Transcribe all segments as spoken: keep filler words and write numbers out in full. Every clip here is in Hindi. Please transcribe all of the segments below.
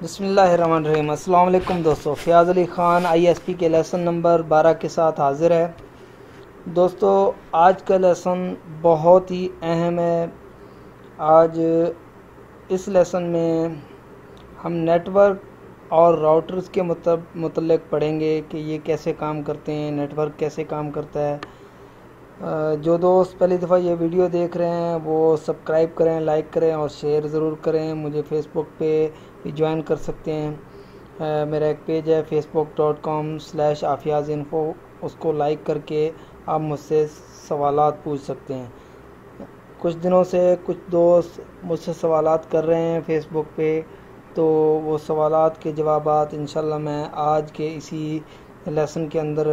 बिस्मिल्लाहिर्रहमानिर्रहीम। अस्सलाम वालेकुम दोस्तों, फयाज़ अली ख़ान आईएसपी के लेसन नंबर बारह के साथ हाज़िर है। दोस्तों आज का लेसन बहुत ही अहम है। आज इस लेसन में हम नेटवर्क और राउटर्स के मुतल्लिक़ पढ़ेंगे कि ये कैसे काम करते हैं, नेटवर्क कैसे काम करता है। जो दोस्त पहली दफ़ा ये वीडियो देख रहे हैं वो सब्सक्राइब करें, लाइक करें और शेयर ज़रूर करें। मुझे फेसबुक पे भी ज्वाइन कर सकते हैं। आ, मेरा एक पेज है Facebook dot com slash Afiyaz info, उसको लाइक करके आप मुझसे सवालात पूछ सकते हैं। कुछ दिनों से कुछ दोस्त मुझसे सवालात कर रहे हैं फेसबुक पे, तो वो सवालात के जवाबात इंशाल्लाह मैं आज के इसी लेसन के अंदर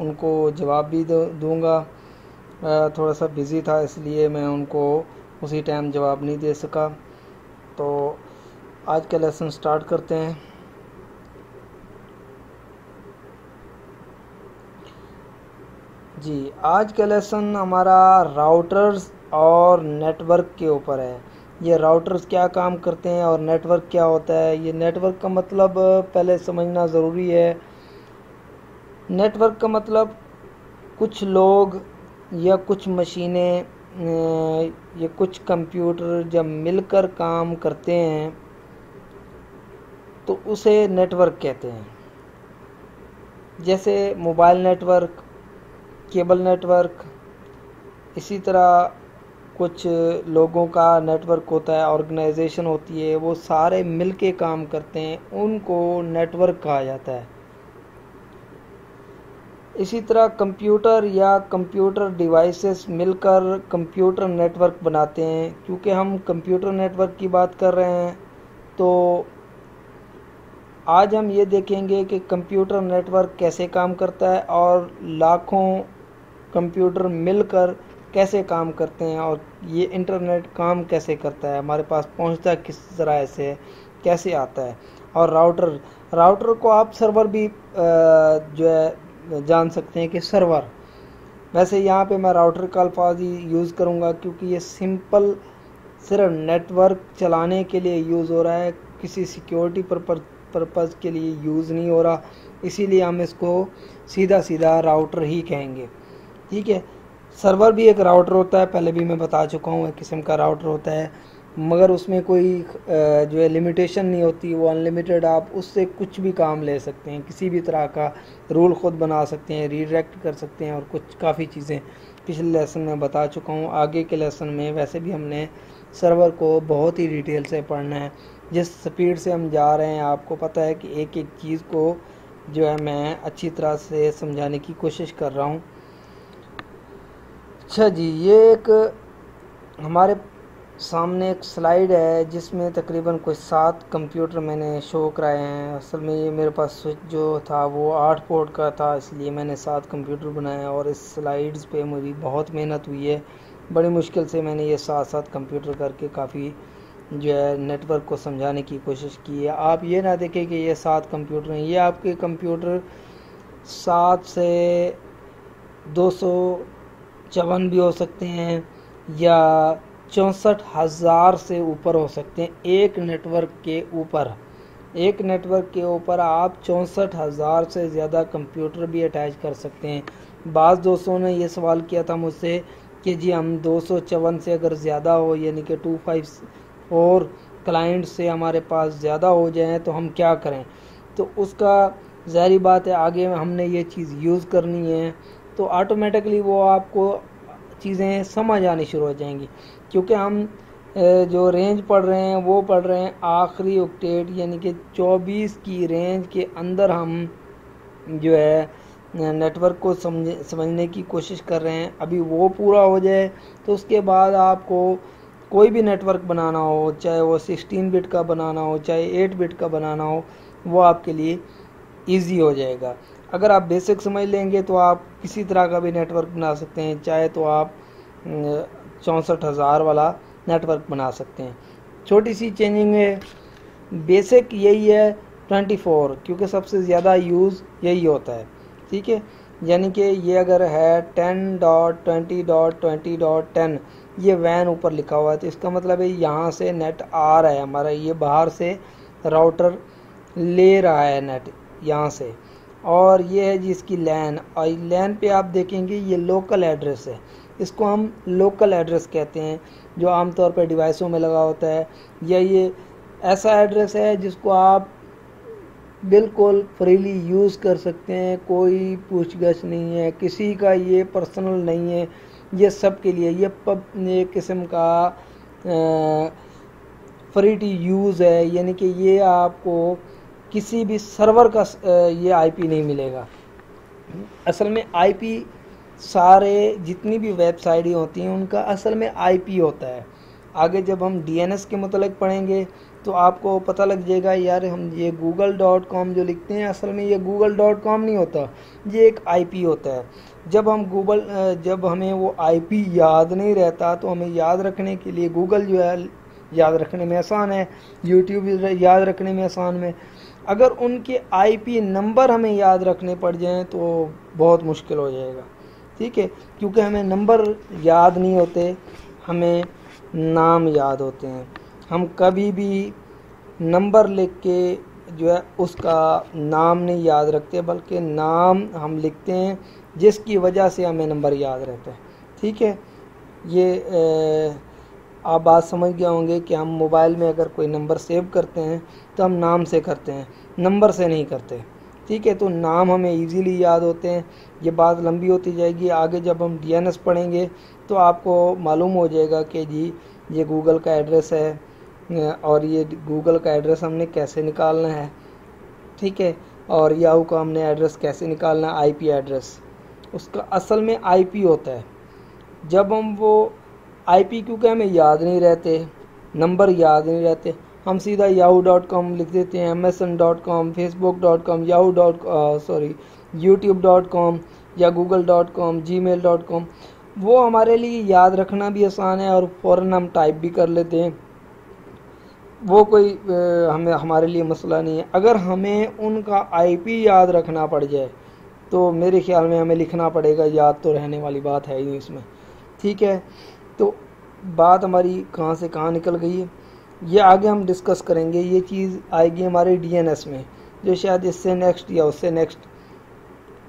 उनको जवाब भी दूंगा। आ, थोड़ा सा बिज़ी था इसलिए मैं उनको उसी टाइम जवाब नहीं दे सका। तो आज का लेसन स्टार्ट करते हैं। जी आज का लेसन हमारा राउटर्स और नेटवर्क के ऊपर है। ये राउटर्स क्या काम करते हैं और नेटवर्क क्या होता है। ये नेटवर्क का मतलब पहले समझना ज़रूरी है। नेटवर्क का मतलब कुछ लोग या कुछ मशीनें या कुछ कंप्यूटर जब मिलकर काम करते हैं तो उसे नेटवर्क कहते हैं। जैसे मोबाइल नेटवर्क, केबल नेटवर्क, इसी तरह कुछ लोगों का नेटवर्क होता है, ऑर्गेनाइजेशन होती है, वो सारे मिलके काम करते हैं, उनको नेटवर्क कहा जाता है। इसी तरह कंप्यूटर या कंप्यूटर डिवाइसेस मिलकर कंप्यूटर नेटवर्क बनाते हैं। क्योंकि हम कंप्यूटर नेटवर्क की बात कर रहे हैं तो आज हम ये देखेंगे कि कंप्यूटर नेटवर्क कैसे काम करता है और लाखों कंप्यूटर मिलकर कैसे काम करते हैं और ये इंटरनेट काम कैसे करता है, हमारे पास पहुंचता किस तरह से, कैसे आता है। और राउटर राउटर को आप सर्वर भी जो है जान सकते हैं कि सर्वर। वैसे यहाँ पे मैं राउटर का अल्फाज ही यूज़ करूँगा क्योंकि ये सिंपल सिर्फ नेटवर्क चलाने के लिए यूज़ हो रहा है, किसी सिक्योरिटी पर्पज़ पर्पज़ के लिए यूज़ नहीं हो रहा, इसीलिए हम इसको सीधा सीधा राउटर ही कहेंगे। ठीक है, सर्वर भी एक राउटर होता है, पहले भी मैं बता चुका हूँ, एक किस्म का राउटर होता है, मगर उसमें कोई जो है लिमिटेशन नहीं होती, वो अनलिमिटेड, आप उससे कुछ भी काम ले सकते हैं, किसी भी तरह का रूल ख़ुद बना सकते हैं, रीडायरेक्ट कर सकते हैं और कुछ काफ़ी चीज़ें पिछले लेसन में बता चुका हूँ। आगे के लेसन में वैसे भी हमने सर्वर को बहुत ही डिटेल से पढ़ना है। जिस स्पीड से हम जा रहे हैं आपको पता है कि एक एक चीज़ को जो है मैं अच्छी तरह से समझाने की कोशिश कर रहा हूँ। अच्छा जी, ये एक हमारे सामने एक स्लाइड है जिसमें तकरीबन कोई सात कंप्यूटर मैंने शो कराए हैं। असल में ये मेरे पास स्विच जो था वो आठ पोर्ट का था, इसलिए मैंने सात कंप्यूटर बनाए और इस स्लाइड्स पे मेरी बहुत मेहनत हुई है। बड़ी मुश्किल से मैंने ये सात सात कंप्यूटर करके काफ़ी जो है नेटवर्क को समझाने की कोशिश की है। आप ये ना देखें कि ये सात कंप्यूटर हैं, ये आपके कंप्यूटर सात से दो सौ चौवन भी हो सकते हैं या चौंसठ हज़ार से ऊपर हो सकते हैं। एक नेटवर्क के ऊपर एक नेटवर्क के ऊपर आप चौंसठ हज़ार से ज़्यादा कंप्यूटर भी अटैच कर सकते हैं। बाज़ दोस्तों ने ये सवाल किया था मुझसे कि जी हम दो सौ चौवन से अगर ज़्यादा हो, यानी कि टू फाइव और क्लाइंट से हमारे पास ज़्यादा हो जाए तो हम क्या करें। तो उसका ज़ाहिर बात है आगे हमने ये चीज़ यूज़ करनी है तो ऑटोमेटिकली वो आपको चीज़ें समझ आनी शुरू हो जाएंगी। क्योंकि हम जो रेंज पढ़ रहे हैं वो पढ़ रहे हैं आखिरी ऑक्टेट, यानी कि चौबीस की रेंज के अंदर हम जो है नेटवर्क को समझ समझने की कोशिश कर रहे हैं। अभी वो पूरा हो जाए तो उसके बाद आपको कोई भी नेटवर्क बनाना हो, चाहे वो सिक्सटीन बिट का बनाना हो, चाहे एट बिट का बनाना हो, वो आपके लिए ईजी हो जाएगा। अगर आप बेसिक समझ लेंगे तो आप किसी तरह का भी नेटवर्क बना सकते हैं, चाहे तो आप चौंसठ हज़ार वाला नेटवर्क बना सकते हैं। छोटी सी चेंजिंग है, बेसिक यही है चौबीस, क्योंकि सबसे ज़्यादा यूज़ यही होता है। ठीक है, यानी कि ये अगर है ten dot twenty dot twenty dot ten, ये वैन ऊपर लिखा हुआ है तो इसका मतलब है यहाँ से नेट आ रहा है हमारा, ये बाहर से राउटर ले रहा है नेट यहाँ से, और ये है जी इसकी लैन। और लैन पे आप देखेंगे ये लोकल एड्रेस है, इसको हम लोकल एड्रेस कहते हैं जो आमतौर पर डिवाइसों में लगा होता है, या ये ऐसा एड्रेस है जिसको आप बिल्कुल फ्रीली यूज़ कर सकते हैं, कोई पूछगछ नहीं है, किसी का ये पर्सनल नहीं है, ये सब के लिए ये पब एक किस्म का फ्री टू यूज़ है, यानी कि ये आपको किसी भी सर्वर का ये आईपी नहीं मिलेगा। असल में आईपी सारे जितनी भी वेबसाइट होती हैं उनका असल में आईपी होता है। आगे जब हम डीएनएस के मतलब पढ़ेंगे तो आपको पता लग जाएगा, यार हम ये गूगल डॉट कॉम जो लिखते हैं असल में ये गूगल डॉट कॉम नहीं होता, ये एक आईपी होता है। जब हम गूगल जब हमें वो आईपी याद नहीं रहता तो हमें याद रखने के लिए गूगल जो है याद रखने में आसान है, यूट्यूब याद रखने में आसान है, अगर उनके आईपी नंबर हमें याद रखने पड़ जाएं तो बहुत मुश्किल हो जाएगा, ठीक है, क्योंकि हमें नंबर याद नहीं होते, हमें नाम याद होते हैं। हम कभी भी नंबर लिख के जो है उसका नाम नहीं याद रखते, बल्कि नाम हम लिखते हैं जिसकी वजह से हमें नंबर याद रहता है, ठीक है। ये ए, आप बात समझ गए होंगे कि हम मोबाइल में अगर कोई नंबर सेव करते हैं तो हम नाम से करते हैं, नंबर से नहीं करते, ठीक है। तो नाम हमें इजीली याद होते हैं। ये बात लंबी होती जाएगी, आगे जब हम डीएनएस पढ़ेंगे तो आपको मालूम हो जाएगा कि जी ये गूगल का एड्रेस है और ये गूगल का एड्रेस हमने कैसे निकालना है, ठीक है, और याहू का हमने एड्रेस कैसे निकालना है, आईपी एड्रेस, उसका असल में आईपी होता है। जब हम वो आईपी क्योंकि हमें याद नहीं रहते, नंबर याद नहीं रहते, हम सीधा याहू डॉट कॉम लिख देते हैं, M S N dot com, Facebook dot com, Yahoo dot sorry YouTube dot com या Google dot com, G mail dot com, वो हमारे लिए याद रखना भी आसान है और फ़ौरन हम टाइप भी कर लेते हैं, वो कोई हमें हमारे लिए मसला नहीं है। अगर हमें उनका आईपी याद रखना पड़ जाए तो मेरे ख्याल में हमें लिखना पड़ेगा, याद तो रहने वाली बात है ही नहीं इसमें, ठीक है। तो बात हमारी कहाँ से कहाँ निकल गई है, ये आगे हम डिस्कस करेंगे। ये चीज़ आएगी हमारे डीएनएस में, जो शायद इससे नेक्स्ट या उससे नेक्स्ट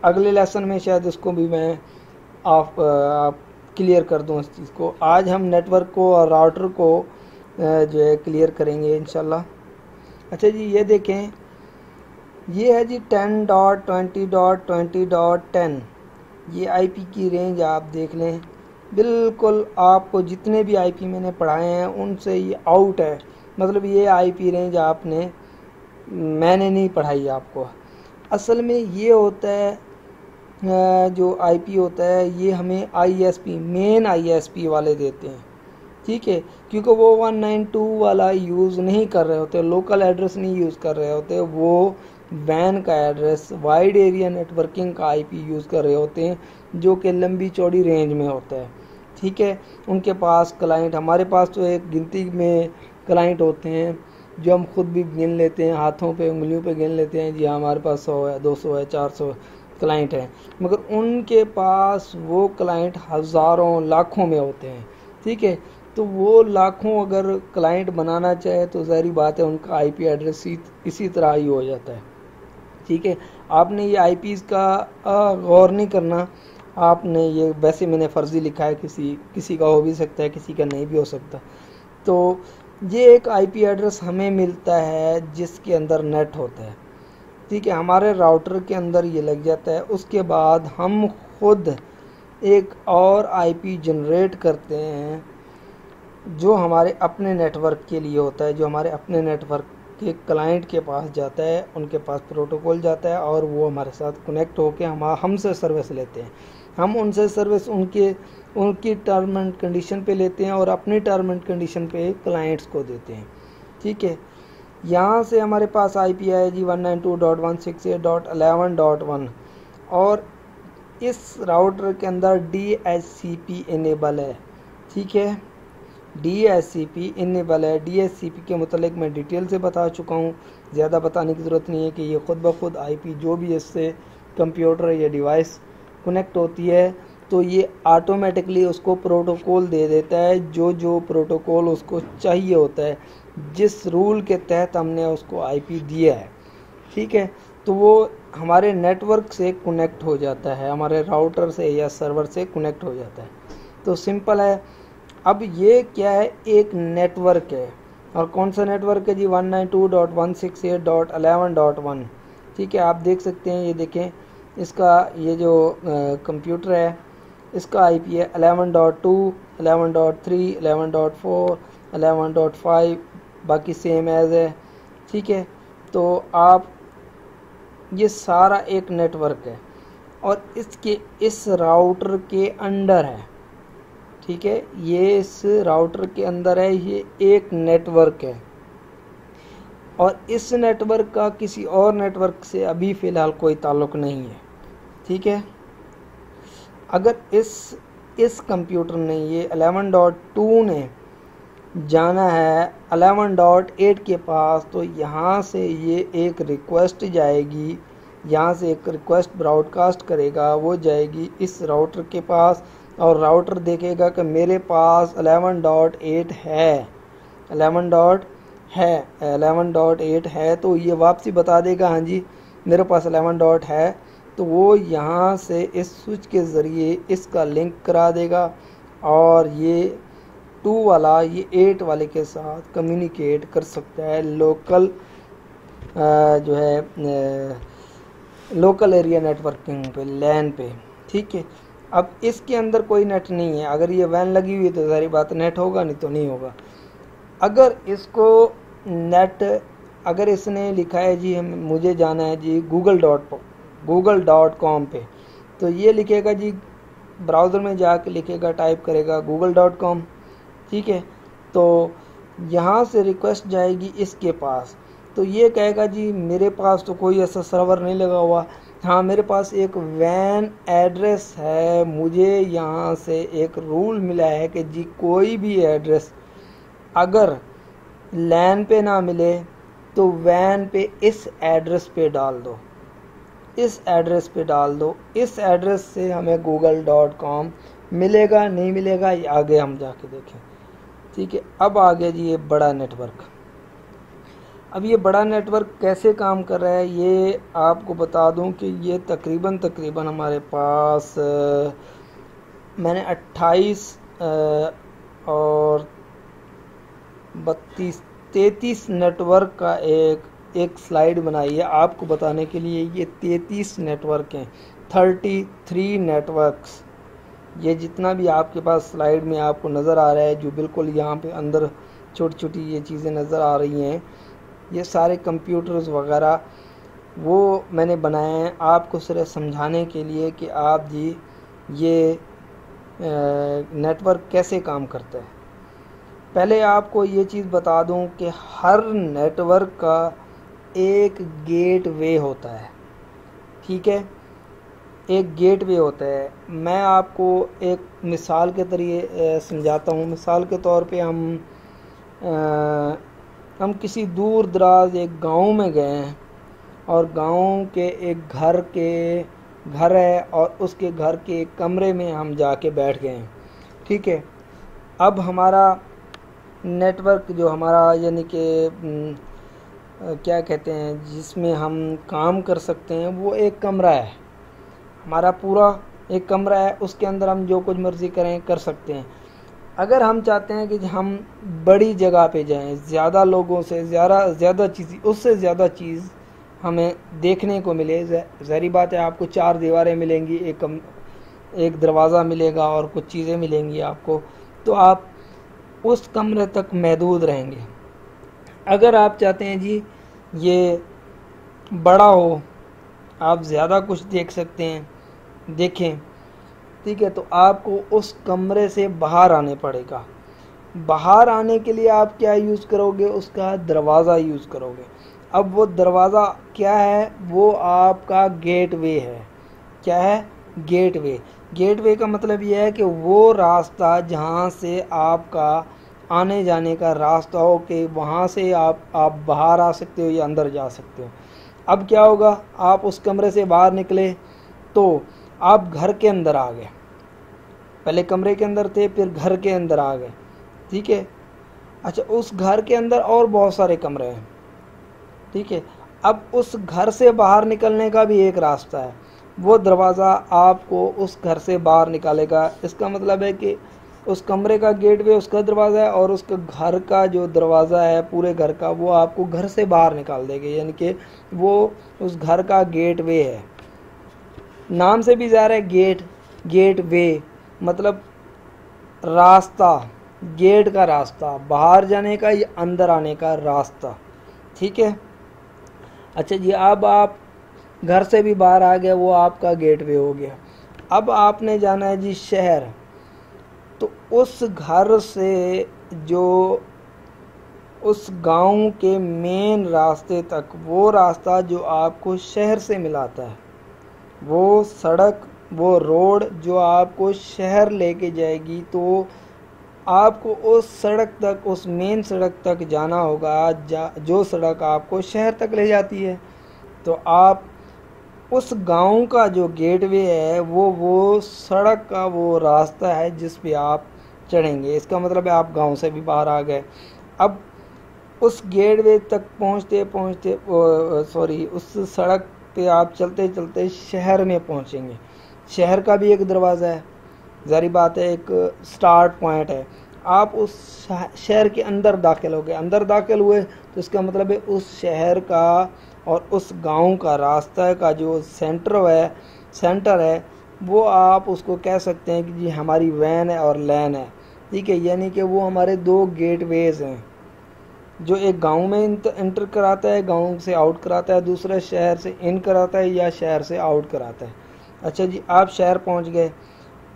अगले लेसन में शायद इसको भी मैं आप, आप क्लियर कर दूँ इस चीज़ को। आज हम नेटवर्क को और राउटर को जो है क्लियर करेंगे इंशाल्लाह। अच्छा जी, ये देखें, ये है जी ten dot twenty dot twenty dot ten, ये आईपी की रेंज आप देख लें, बिल्कुल आपको जितने भी आईपी मैंने पढ़ाए हैं उनसे ये आउट है, मतलब ये आईपी रेंज आपने मैंने नहीं पढ़ाई आपको। असल में ये होता है जो आईपी होता है ये हमें आईएसपी मेन आईएसपी वाले देते हैं, ठीक है, क्योंकि वो वन नाइन टू वाला यूज़ नहीं कर रहे होते, लोकल एड्रेस नहीं यूज़ कर रहे होते, वो वैन का एड्रेस वाइड एरिया नेटवर्किंग का आईपी यूज़ कर रहे होते हैं जो कि लंबी चौड़ी रेंज में होता है, ठीक है। उनके पास क्लाइंट, हमारे पास तो एक गिनती में क्लाइंट होते हैं जो हम खुद भी गिन लेते हैं, हाथों पे उंगलियों पे गिन लेते हैं जी हमारे पास सौ है, दो सौ है, चार सौ क्लाइंट हैं, मगर उनके पास वो क्लाइंट हज़ारों लाखों में होते हैं, ठीक है। तो वो लाखों अगर क्लाइंट बनाना चाहे तो ज़ाहिर बात है उनका आईपी एड्रेस इसी तरह ही हो जाता है, ठीक है। आपने ये आईपीज़ का गौर नहीं करना, आपने ये वैसे मैंने फ़र्ज़ी लिखा है, किसी किसी का हो भी सकता है, किसी का नहीं भी हो सकता। तो ये एक आईपी एड्रेस हमें मिलता है जिसके अंदर नेट होता है, ठीक है, हमारे राउटर के अंदर ये लग जाता है। उसके बाद हम खुद एक और आईपी जनरेट करते हैं जो हमारे अपने नेटवर्क के लिए होता है, जो हमारे अपने नेटवर्क के क्लाइंट के पास जाता है, उनके पास प्रोटोकॉल जाता है और वो हमारे साथ कनेक्ट होकर हम हमसे सर्विस लेते हैं, हम उनसे सर्विस उनके उनकी टर्म एंड कंडीशन पे लेते हैं और अपनी टर्म एंड कंडीशन पे क्लाइंट्स को देते हैं, ठीक है। यहाँ से हमारे पास आई पी आई जी one nine two dot one six eight dot eleven dot one, और इस राउटर के अंदर D H C P enable है, ठीक है, D S C P enable है। डी एस सी पी के मतलब मैं डिटेल से बता चुका हूँ, ज़्यादा बताने की ज़रूरत नहीं है कि ये ख़ुद ब खुद आई पी जो भी इससे कंप्यूटर या डिवाइस कनेक्ट होती है तो ये ऑटोमेटिकली उसको प्रोटोकॉल दे देता है, जो जो प्रोटोकॉल उसको चाहिए होता है। जिस रूल के तहत हमने उसको आईपी दिया है, ठीक है, तो वो हमारे नेटवर्क से कनेक्ट हो जाता है, हमारे राउटर से या सर्वर से कनेक्ट हो जाता है। तो सिंपल है। अब ये क्या है, एक नेटवर्क है। और कौन सा नेटवर्क है जी, one nine two dot one six eight dot eleven dot one. ठीक है, आप देख सकते हैं, ये देखें इसका, ये जो कंप्यूटर है इसका आईपी है eleven dot two eleven dot three eleven dot four eleven dot five, बाकी सेम एज है। ठीक है, तो आप ये सारा एक नेटवर्क है और इसके इस राउटर के अंडर है। ठीक है, ये इस राउटर के अंदर है, ये एक नेटवर्क है और इस नेटवर्क का किसी और नेटवर्क से अभी फ़िलहाल कोई ताल्लुक़ नहीं है। ठीक है, अगर इस इस कंप्यूटर ने, ये इलेवन डॉट टू ने जाना है इलेवन डॉट एट के पास, तो यहाँ से ये एक रिक्वेस्ट जाएगी, यहाँ से एक रिक्वेस्ट ब्रॉडकास्ट करेगा, वो जाएगी इस राउटर के पास और राउटर देखेगा कि मेरे पास इलेवन डॉट एट है, इलेवन है, इलेवन डॉट एट है, तो ये वापसी बता देगा हाँ जी मेरे पास इलेवन है, तो वो यहाँ से इस स्विच के ज़रिए इसका लिंक करा देगा और ये टू वाला ये एट वाले के साथ कम्युनिकेट कर सकता है, लोकल जो है लोकल एरिया नेटवर्किंग पे, लैन पे। ठीक है, अब इसके अंदर कोई नेट नहीं है, अगर ये वैन लगी हुई है तो सारी बात नेट होगा, नहीं तो नहीं होगा। अगर इसको नेट, अगर इसने लिखा है जी हम मुझे जाना है जी Google dot Google dot com पे, तो ये लिखेगा जी, ब्राउज़र में जा कर लिखेगा, टाइप करेगा गूगल डॉट कॉम। ठीक है, तो यहाँ से रिक्वेस्ट जाएगी इसके पास, तो ये कहेगा जी मेरे पास तो कोई ऐसा सर्वर नहीं लगा हुआ, हाँ मेरे पास एक वैन एड्रेस है, मुझे यहाँ से एक रूल मिला है कि जी कोई भी एड्रेस अगर लैन पे ना मिले तो वैन पे इस एड्रेस पे डाल दो, इस एड्रेस पे डाल दो, इस एड्रेस से हमें गूगल डॉट कॉम मिलेगा नहीं मिलेगा ये आगे हम जाके देखें। ठीक है, अब आगे जी ये बड़ा नेटवर्क, अब ये बड़ा नेटवर्क कैसे काम कर रहा है ये आपको बता दूं कि ये तकरीबन तकरीबन हमारे पास आ, मैंने अट्ठाईस और बत्तीस तैंतीस नेटवर्क का एक एक स्लाइड बनाई है आपको बताने के लिए। ये तैंतीस नेटवर्क हैं, थर्टी थ्री नेटवर्क्स, ये जितना भी आपके पास स्लाइड में आपको नज़र आ रहा है, जो बिल्कुल यहाँ पे अंदर छोटी छोटी ये चीज़ें नज़र आ रही हैं, ये सारे कंप्यूटर्स वगैरह वो मैंने बनाए हैं आपको सिर्फ समझाने के लिए कि आप जी ये नेटवर्क कैसे काम करता है। पहले आपको ये चीज़ बता दूं कि हर नेटवर्क का एक गेटवे होता है। ठीक है, एक गेटवे होता है। मैं आपको एक मिसाल के तरीके समझाता हूँ। मिसाल के तौर पे हम आ, हम किसी दूर दराज एक गांव में गए हैं और गांव के एक घर के घर है और उसके घर के एक कमरे में हम जाके बैठ गए हैं। ठीक है, अब हमारा नेटवर्क जो हमारा यानी कि क्या कहते हैं जिसमें हम काम कर सकते हैं वो एक कमरा है, हमारा पूरा एक कमरा है, उसके अंदर हम जो कुछ मर्ज़ी करें कर सकते हैं। अगर हम चाहते हैं कि हम बड़ी जगह पे जाएं, ज़्यादा लोगों से ज़्यादा ज़्यादा चीज़ उससे ज़्यादा चीज़ हमें देखने को मिले, ज़ाहिर बात है आपको चार दीवारें मिलेंगी, एक एक दरवाज़ा मिलेगा और कुछ चीज़ें मिलेंगी आपको, तो आप उस कमरे तक महदूद रहेंगे। अगर आप चाहते हैं जी ये बड़ा हो, आप ज़्यादा कुछ देख सकते हैं, देखें। ठीक है, तो आपको उस कमरे से बाहर आने पड़ेगा। बाहर आने के लिए आप क्या यूज़ करोगे, उसका दरवाज़ा यूज़ करोगे। अब वो दरवाज़ा क्या है, वो आपका गेटवे है। क्या है, गेटवे। गेटवे का मतलब यह है कि वो रास्ता जहाँ से आपका आने जाने का रास्ता हो कि वहाँ से आप आप बाहर आ सकते हो या अंदर जा सकते हो। अब क्या होगा, आप उस कमरे से बाहर निकले तो आप घर के अंदर आ गए, पहले कमरे के अंदर थे फिर घर के अंदर आ गए। ठीक है, अच्छा, उस घर के अंदर और बहुत सारे कमरे हैं, ठीक है। अब उस घर से बाहर निकलने का भी एक रास्ता है, वो दरवाज़ा आपको उस घर से बाहर निकालेगा। इसका मतलब है कि उस कमरे का गेटवे उसका दरवाज़ा है और उसका घर का जो दरवाज़ा है पूरे घर का, वो आपको घर से बाहर निकाल देगा, यानी कि वो उस घर का गेटवे है। नाम से भी ज़ाहिर है गेट, गेटवे मतलब रास्ता, गेट का रास्ता, बाहर जाने का या अंदर आने का रास्ता, ठीक है। अच्छा जी, अब आप घर से भी बाहर आ गए, वो आपका गेटवे हो गया। अब आपने जाना है जी शहर, तो उस घर से जो उस गांव के मेन रास्ते तक, वो रास्ता जो आपको शहर से मिलाता है, वो सड़क, वो रोड जो आपको शहर लेके जाएगी, तो आपको उस सड़क तक, उस मेन सड़क तक जाना होगा जा, जो सड़क आपको शहर तक ले जाती है। तो आप उस गांव का जो गेटवे है वो वो सड़क का वो रास्ता है जिस पे आप चढ़ेंगे। इसका मतलब है आप गांव से भी बाहर आ गए। अब उस गेटवे तक पहुंचते पहुंचते सॉरी उस सड़क पे आप चलते चलते शहर में पहुंचेंगे। शहर का भी एक दरवाज़ा है, जारी बात है, एक स्टार्ट पॉइंट है। आप उस शहर के अंदर दाखिल हो गए। अंदर दाखिल हुए तो इसका मतलब है उस शहर का और उस गांव का रास्ता का जो सेंटर है सेंटर है वो आप उसको कह सकते हैं कि जी हमारी वैन है और लैन है, ठीक है। यानी कि वो हमारे दो गेटवेज हैं, जो एक गांव में इंटर कराता है, गांव से आउट कराता है, दूसरा शहर से इन कराता है या शहर से आउट कराता है। अच्छा जी, आप शहर पहुंच गए।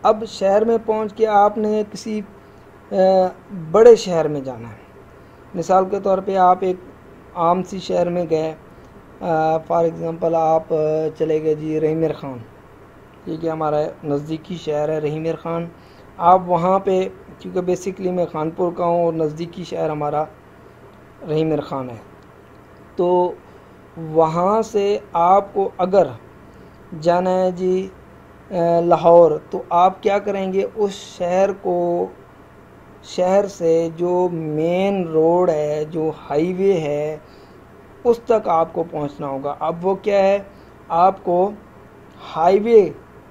अब शहर में पहुंच के आपने किसी बड़े शहर में जाना है। मिसाल के तौर पे आप एक आम सी शहर में गए, फॉर एग्ज़ाम्पल आप चले गए जी रहीमर ख़ान, ठीक है, हमारा नज़दीकी शहर है रहीमर ख़ान। आप वहाँ पे, क्योंकि बेसिकली मैं खानपुर का हूँ और नज़दीकी शहर हमारा रहीमर ख़ान है, तो वहाँ से आपको अगर जाना है जी लाहौर, तो आप क्या करेंगे, उस शहर को, शहर से जो मेन रोड है, जो हाईवे है, उस तक आपको पहुंचना होगा। अब वो क्या है, आपको हाईवे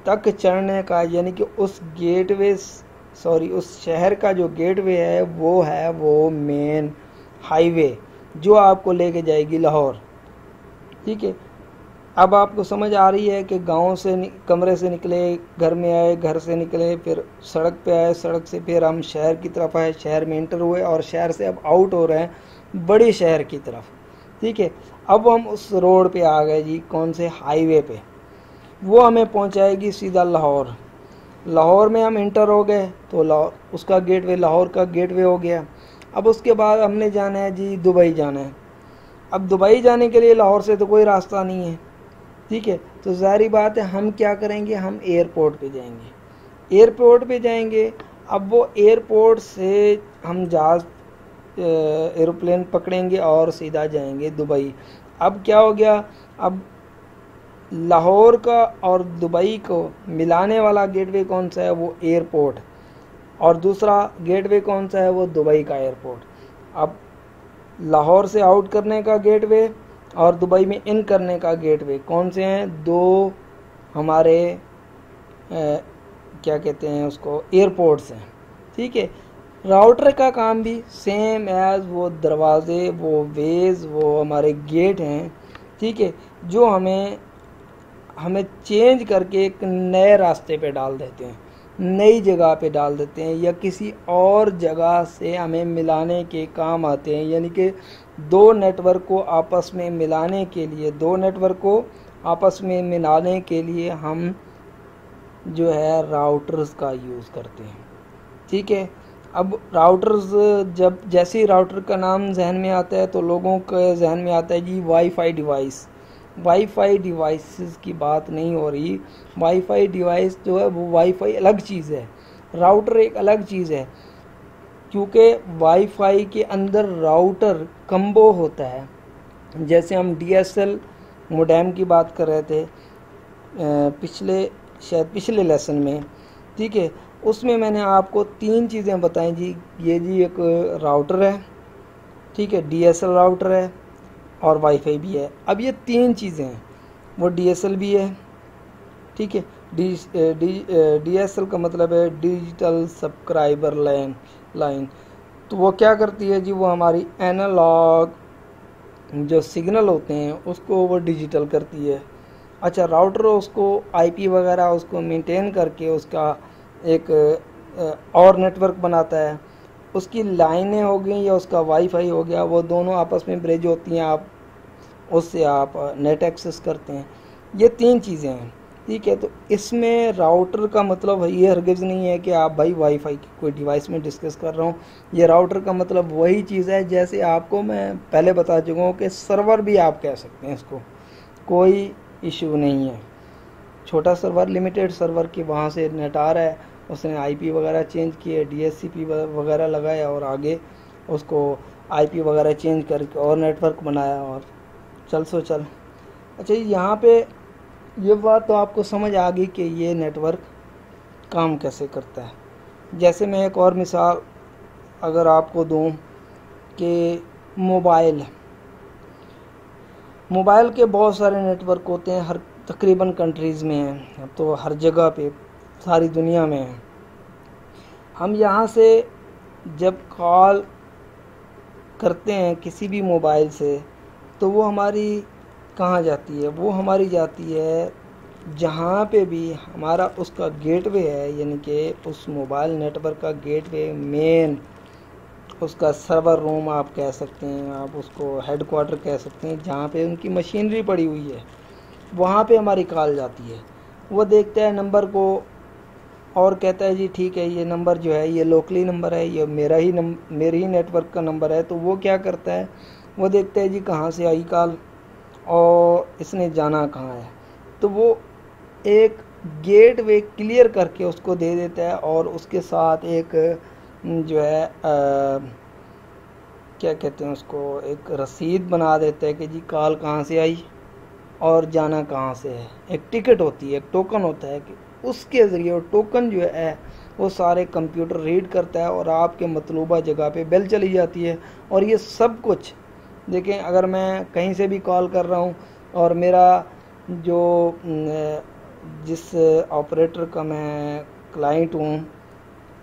तक चढ़ने का, यानी कि उस गेटवे सॉरी उस शहर का जो गेटवे है वो है वो मेन हाईवे जो आपको लेके जाएगी लाहौर, ठीक है। अब आपको समझ आ रही है कि गांव से कमरे से निकले, घर में आए, घर से निकले, फिर सड़क पे आए, सड़क से फिर हम शहर की तरफ आए, शहर में इंटर हुए और शहर से अब आउट हो रहे हैं बड़े शहर की तरफ, ठीक है। अब हम उस रोड पे आ गए जी, कौन से हाईवे पे, वो हमें पहुंचाएगी सीधा लाहौर। लाहौर में हम इंटर हो गए तो लाहौर, उसका गेटवे, लाहौर का गेटवे हो गया। अब उसके बाद हमने जाना है जी दुबई जाना है। अब दुबई जाने के लिए लाहौर से तो कोई रास्ता नहीं है, ठीक है। तो जाहिर बात है हम क्या करेंगे, हम एयरपोर्ट पे जाएंगे। एयरपोर्ट पे जाएंगे, अब वो एयरपोर्ट से हम जहाज़, एरोप्लेन पकड़ेंगे और सीधा जाएंगे दुबई। अब क्या हो गया, अब लाहौर का और दुबई को मिलाने वाला गेटवे कौन सा है, वो एयरपोर्ट, और दूसरा गेटवे कौन सा है, वो दुबई का एयरपोर्ट। अब लाहौर से आउट करने का गेटवे और दुबई में इन करने का गेटवे कौन से हैं, दो हमारे ए, क्या कहते हैं उसको, एयरपोर्ट्स हैं, ठीक है। राउटर का काम भी सेम एज़ वो दरवाज़े, वो वेज़, वो हमारे गेट हैं, ठीक है, जो हमें हमें चेंज करके एक नए रास्ते पे डाल देते हैं, नई जगह पे डाल देते हैं, या किसी और जगह से हमें मिलाने के काम आते हैं। यानी कि दो नेटवर्क को आपस में मिलाने के लिए, दो नेटवर्क को आपस में मिलाने के लिए हम जो है राउटर्स का यूज़ करते हैं, ठीक है। अब राउटर्स, जब जैसे ही राउटर का नाम जहन में आता है तो लोगों के जहन में आता है जी वाईफाई डिवाइस। वाईफाई डिवाइसेस की बात नहीं हो रही, वाईफाई डिवाइस जो है वो वाईफाई अलग चीज़ है, राउटर एक अलग चीज़ है, क्योंकि वाईफाई के अंदर राउटर कम्बो होता है। जैसे हम डीएसएल मोडेम की बात कर रहे थे पिछले, शायद पिछले लेसन में, ठीक है, उसमें मैंने आपको तीन चीज़ें बताई जी। ये जी एक राउटर है, ठीक है, डीएसएल राउटर है और वाईफाई भी है। अब ये तीन चीज़ें हैं, वो डीएसएल भी है, ठीक है, डी डीएसएल का मतलब है डिजिटल सब्सक्राइबर लाइन लाइन तो वो क्या करती है जी, वो हमारी एनालॉग जो सिग्नल होते हैं उसको वो डिजिटल करती है। अच्छा, राउटर उसको आईपी वगैरह उसको मेंटेन करके उसका एक और नेटवर्क बनाता है। उसकी लाइनें हो गई या उसका वाईफाई हो गया, वो दोनों आपस में ब्रिज होती हैं, आप उससे आप नेट एक्सेस करते हैं। ये तीन चीज़ें हैं, ठीक है। तो इसमें राउटर का मतलब ये हरगिज़ नहीं है कि आप भाई वाईफाई की कोई डिवाइस में डिस्कस कर रहा हूँ। ये राउटर का मतलब वही चीज़ है, जैसे आपको मैं पहले बता चुका हूँ कि सर्वर भी आप कह सकते हैं इसको, कोई इशू नहीं है। छोटा सर्वर, लिमिटेड सर्वर के वहाँ से नेट आ रहा है, उसने आईपी वगैरह चेंज किए, डीएससीपी वगैरह लगाया और आगे उसको आईपी वगैरह चेंज करके और नेटवर्क बनाया और चल सो चल। अच्छा, यहाँ पे ये बात तो आपको समझ आ गई कि ये नेटवर्क काम कैसे करता है। जैसे मैं एक और मिसाल अगर आपको दूँ कि मोबाइल मोबाइल के बहुत सारे नेटवर्क होते हैं, हर तकरीबन कंट्रीज़ में हैं, अब तो हर जगह पे सारी दुनिया में हैं। हम यहाँ से जब कॉल करते हैं किसी भी मोबाइल से तो वो हमारी कहाँ जाती है, वो हमारी जाती है जहाँ पे भी हमारा उसका गेटवे है, यानी कि उस मोबाइल नेटवर्क का गेटवे, मेन उसका सर्वर रूम आप कह सकते हैं, आप उसको हेडक्वार्टर कह सकते हैं, जहाँ पे उनकी मशीनरी पड़ी हुई है, वहाँ पे हमारी कॉल जाती है। वो देखता है नंबर को और कहता है जी ठीक है, ये नंबर जो है ये लोकली नंबर है, ये मेरा ही नंबर, मेरे ही नेटवर्क का नंबर है। तो वो क्या करता है, वो देखता है जी कहाँ से आई कॉल और इसने जाना कहाँ है, तो वो एक गेटवे क्लियर करके उसको दे देता है और उसके साथ एक जो है आ, क्या कहते हैं उसको, एक रसीद बना देता है कि जी कॉल कहाँ से आई और जाना कहाँ से है। एक टिकट होती है, एक टोकन होता है कि उसके ज़रिए, वो टोकन जो है वो सारे कंप्यूटर रीड करता है और आपके मतलूबा जगह पे बेल चली जाती है। और ये सब कुछ देखें, अगर मैं कहीं से भी कॉल कर रहा हूँ और मेरा जो जिस ऑपरेटर का मैं क्लाइंट हूँ,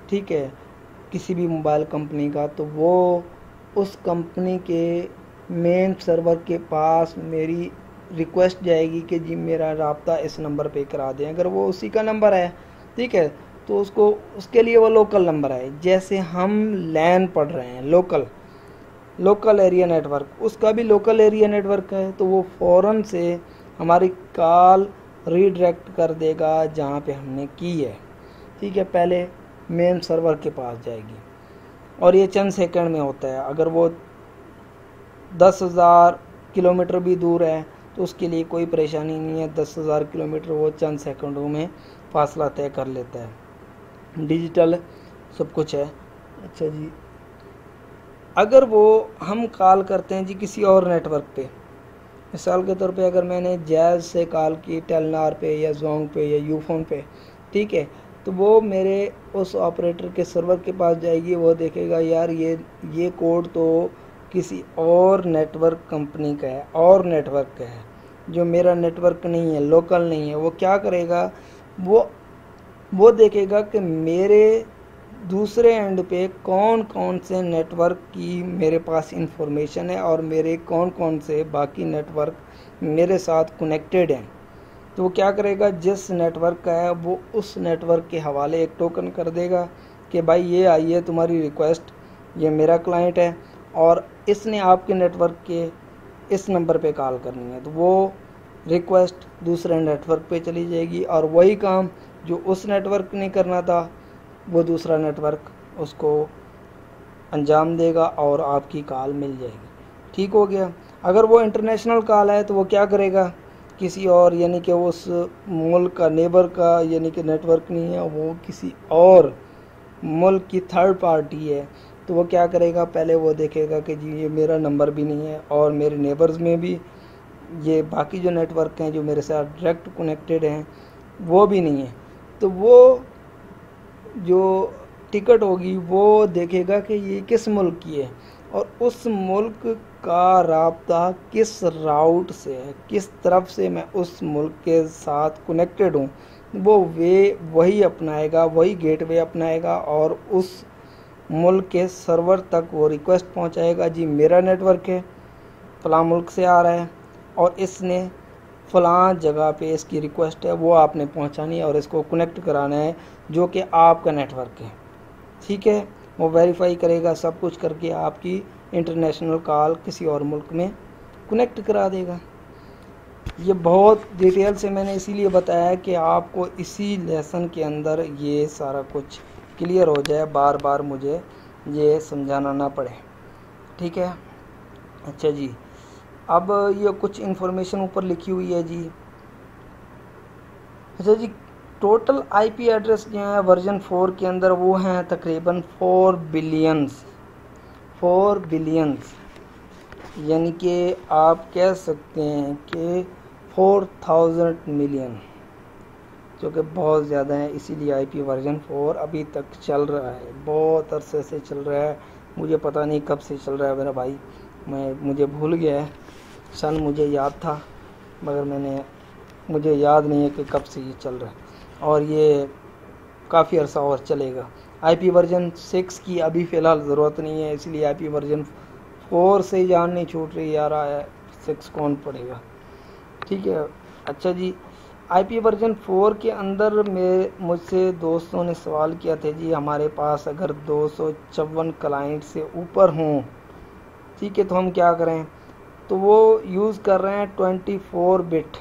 ठीक है, किसी भी मोबाइल कंपनी का, तो वो उस कंपनी के मेन सर्वर के पास मेरी रिक्वेस्ट जाएगी कि जी मेरा रब्ता इस नंबर पे करा दें। अगर वो उसी का नंबर है, ठीक है, तो उसको उसके लिए वो लोकल नंबर है। जैसे हम लैन पढ़ रहे हैं, लोकल लोकल एरिया नेटवर्क, उसका भी लोकल एरिया नेटवर्क है, तो वो फ़ौरन से हमारी कॉल रीडायरेक्ट कर देगा जहाँ पे हमने की है, ठीक है, पहले मेन सर्वर के पास जाएगी। और ये चंद सेकंड में होता है। अगर वो दस हज़ार किलोमीटर भी दूर है तो उसके लिए कोई परेशानी नहीं है, दस हज़ार किलोमीटर वो चंद सेकंडों में फासला तय कर लेता है। डिजिटल सब कुछ है। अच्छा जी, अगर वो हम कॉल करते हैं जी किसी और नेटवर्क पे, मिसाल के तौर पे अगर मैंने जैज़ से कॉल की टेलनार पे या जोंग पे या यूफोन पे, ठीक है, तो वो मेरे उस ऑपरेटर के सर्वर के पास जाएगी, वो देखेगा यार ये ये कोड तो किसी और नेटवर्क कंपनी का है, और नेटवर्क का है जो मेरा नेटवर्क नहीं है, लोकल नहीं है। वो क्या करेगा, वो वो देखेगा कि मेरे दूसरे एंड पे कौन कौन से नेटवर्क की मेरे पास इंफॉर्मेशन है और मेरे कौन कौन से बाकी नेटवर्क मेरे साथ कनेक्टेड हैं। तो वो क्या करेगा, जिस नेटवर्क का है वो उस नेटवर्क के हवाले एक टोकन कर देगा कि भाई ये आई है तुम्हारी रिक्वेस्ट, ये मेरा क्लाइंट है और इसने आपके नेटवर्क के इस नंबर पे कॉल करनी है। तो वो रिक्वेस्ट दूसरे नेटवर्क पे चली जाएगी और वही काम जो उस नेटवर्क ने करना था वो दूसरा नेटवर्क उसको अंजाम देगा और आपकी कॉल मिल जाएगी। ठीक हो गया। अगर वो इंटरनेशनल कॉल है तो वो क्या करेगा, किसी और, यानी कि उस मुल्क का नेबर का, यानी कि नेटवर्क नहीं है, वो किसी और मुल्क की थर्ड पार्टी है, तो वो क्या करेगा, पहले वो देखेगा कि जी ये मेरा नंबर भी नहीं है और मेरे नेबर्स में भी ये बाकी जो नेटवर्क हैं जो मेरे साथ डायरेक्ट कनेक्टेड हैं वो भी नहीं है। तो वो जो टिकट होगी वो देखेगा कि ये किस मुल्क की है और उस मुल्क का रब्ता किस राउट से है, किस तरफ से मैं उस मुल्क के साथ कनेक्टेड हूँ, वो वे वही अपनाएगा, वही गेटवे अपनाएगा और उस मुल्क के सर्वर तक वो रिक्वेस्ट पहुंचाएगा, जी मेरा नेटवर्क है फ़लाँ मुल्क से आ रहा है और इसने फ़लाँ जगह पे इसकी रिक्वेस्ट है, वो आपने पहुंचानी है और इसको कनेक्ट कराना है जो कि आपका नेटवर्क है। ठीक है, वो वेरीफाई करेगा सब कुछ करके आपकी इंटरनेशनल कॉल किसी और मुल्क में कनेक्ट करा देगा। ये बहुत डिटेल से मैंने इसीलिए बताया कि आपको इसी लेसन के अंदर ये सारा कुछ क्लियर हो जाए, बार बार मुझे ये समझाना ना पड़े। ठीक है, अच्छा जी, अब ये कुछ इन्फॉर्मेशन ऊपर लिखी हुई है जी। अच्छा जी, टोटल आईपी एड्रेस जो है वर्जन फोर के अंदर वो हैं तकरीबन फोर बिलियंस फोर बिलियंस, यानी कि आप कह सकते हैं कि फोर थाउजेंड मिलियन, जो कि बहुत ज़्यादा है। इसीलिए आईपी वर्जन फोर अभी तक चल रहा है, बहुत अरसे से चल रहा है, मुझे पता नहीं कब से चल रहा है मेरा भाई, मैं मुझे भूल गया है, सन मुझे याद था मगर मैंने मुझे याद नहीं है कि कब से ये चल रहा है और ये काफ़ी अरसा और चलेगा। आईपी वर्जन सिक्स की अभी फ़िलहाल ज़रूरत नहीं है, इसलिए आईपी वर्जन फोर से ही जान नहीं छूट रही यार, आया सिक्स कौन पड़ेगा। ठीक है, अच्छा जी, आईपी वर्जन फोर के अंदर में मुझसे दोस्तों ने सवाल किया था जी, हमारे पास अगर दो सौ चौवन क्लाइंट से ऊपर हों, ठीक है, तो हम क्या करें। तो वो यूज़ कर रहे हैं ट्वेंटी फोर बिट,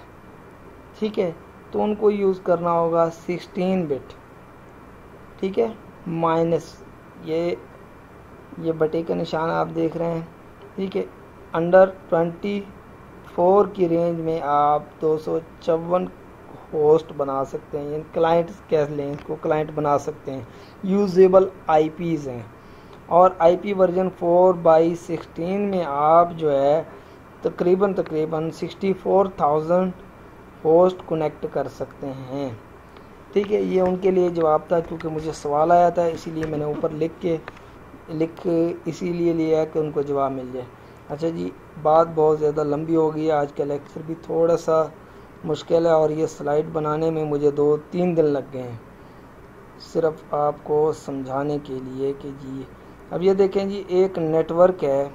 ठीक है, तो उनको यूज़ करना होगा सिक्सटीन बिट, ठीक है, माइनस ये ये बटे का निशान आप देख रहे हैं, ठीक है। अंडर ट्वेंटी फोर की रेंज में आप दो सौ चौवन होस्ट बना सकते हैं, यानी क्लाइंट्स कह लें इसको, क्लाइंट बना सकते हैं, यूजेबल आईपीज़ हैं। और IP version four by sixteen में आप जो है तकरीबन तकरीबन sixty four thousand host connect कर सकते हैं। ठीक है, ये उनके लिए जवाब था क्योंकि मुझे सवाल आया था, इसीलिए मैंने ऊपर लिख के लिख इसीलिए लिया कि उनको जवाब मिल जाए। अच्छा जी, बात बहुत ज़्यादा लंबी हो गई है, आज का लेक्चर भी थोड़ा सा मुश्किल है और ये स्लाइड बनाने में मुझे दो तीन दिन लग गए हैं सिर्फ आपको समझाने के लिए कि जी। अब ये देखें जी, एक नेटवर्क है,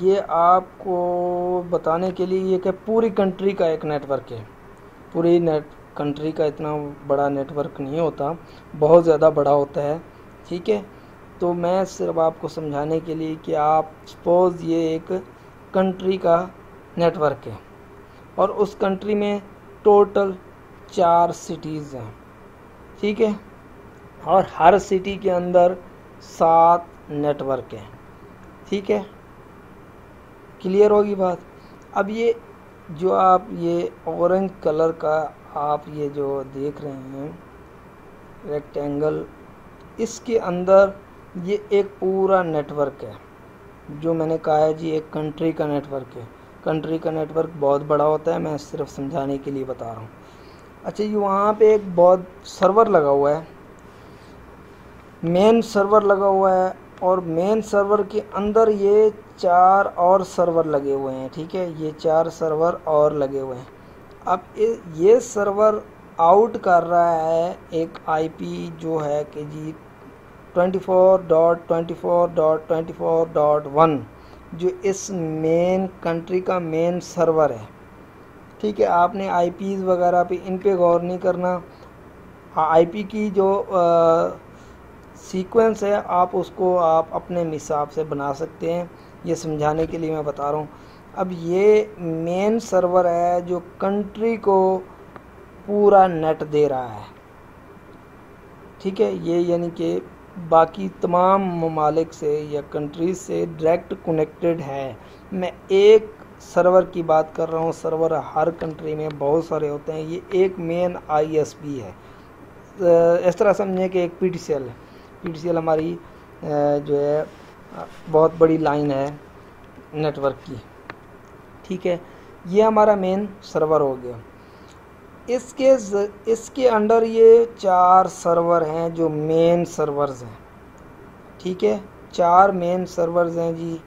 ये आपको बताने के लिए ये कि पूरी कंट्री का एक नेटवर्क है। पूरी नेट कंट्री का इतना बड़ा नेटवर्क नहीं होता, बहुत ज़्यादा बड़ा होता है, ठीक है। तो मैं सिर्फ आपको समझाने के लिए कि आप सपोज़ ये एक कंट्री का नेटवर्क है और उस कंट्री में टोटल चार सिटीज़ हैं, ठीक है, और हर सिटी के अंदर सात नेटवर्क हैं, ठीक है, क्लियर होगी बात। अब ये जो आप ये ऑरेंज कलर का आप ये जो देख रहे हैं रेक्टेंगल, इसके अंदर ये एक पूरा नेटवर्क है, जो मैंने कहा है जी एक कंट्री का नेटवर्क है। कंट्री का नेटवर्क बहुत बड़ा होता है, मैं सिर्फ समझाने के लिए बता रहा हूँ। अच्छा जी, वहाँ पे एक बहुत सर्वर लगा हुआ है, मेन सर्वर लगा हुआ है और मेन सर्वर के अंदर ये चार और सर्वर लगे हुए हैं, ठीक है, ये चार सर्वर और लगे हुए हैं। अब ये सर्वर आउट कर रहा है एक आईपी जो है कि जी twenty four dot twenty four dot twenty four dot one, जो इस मेन कंट्री का मेन सर्वर है, ठीक है। आपने आईपीज़ वगैरह पे इन पे गौर नहीं करना, आईपी की जो सीक्वेंस है आप उसको आप अपने हिसाब से बना सकते हैं, ये समझाने के लिए मैं बता रहा हूँ। अब ये मेन सर्वर है जो कंट्री को पूरा नेट दे रहा है, ठीक है, ये यानी कि बाकी तमाम ममालिक से या कंट्रीज से डायरेक्ट कनेक्टेड है। मैं एक सर्वर की बात कर रहा हूँ, सर्वर हर कंट्री में बहुत सारे होते हैं, ये एक मेन आईएसपी है, इस तरह समझें कि एक पीटीसीएल है। पीटीसीएल हमारी जो है बहुत बड़ी लाइन है नेटवर्क की, ठीक है, ये हमारा मेन सर्वर हो गया। इसके ज, इसके अंडर ये चार सर्वर हैं जो मेन सर्वर्स हैं, ठीक है, चार मेन सर्वर्स हैं जी,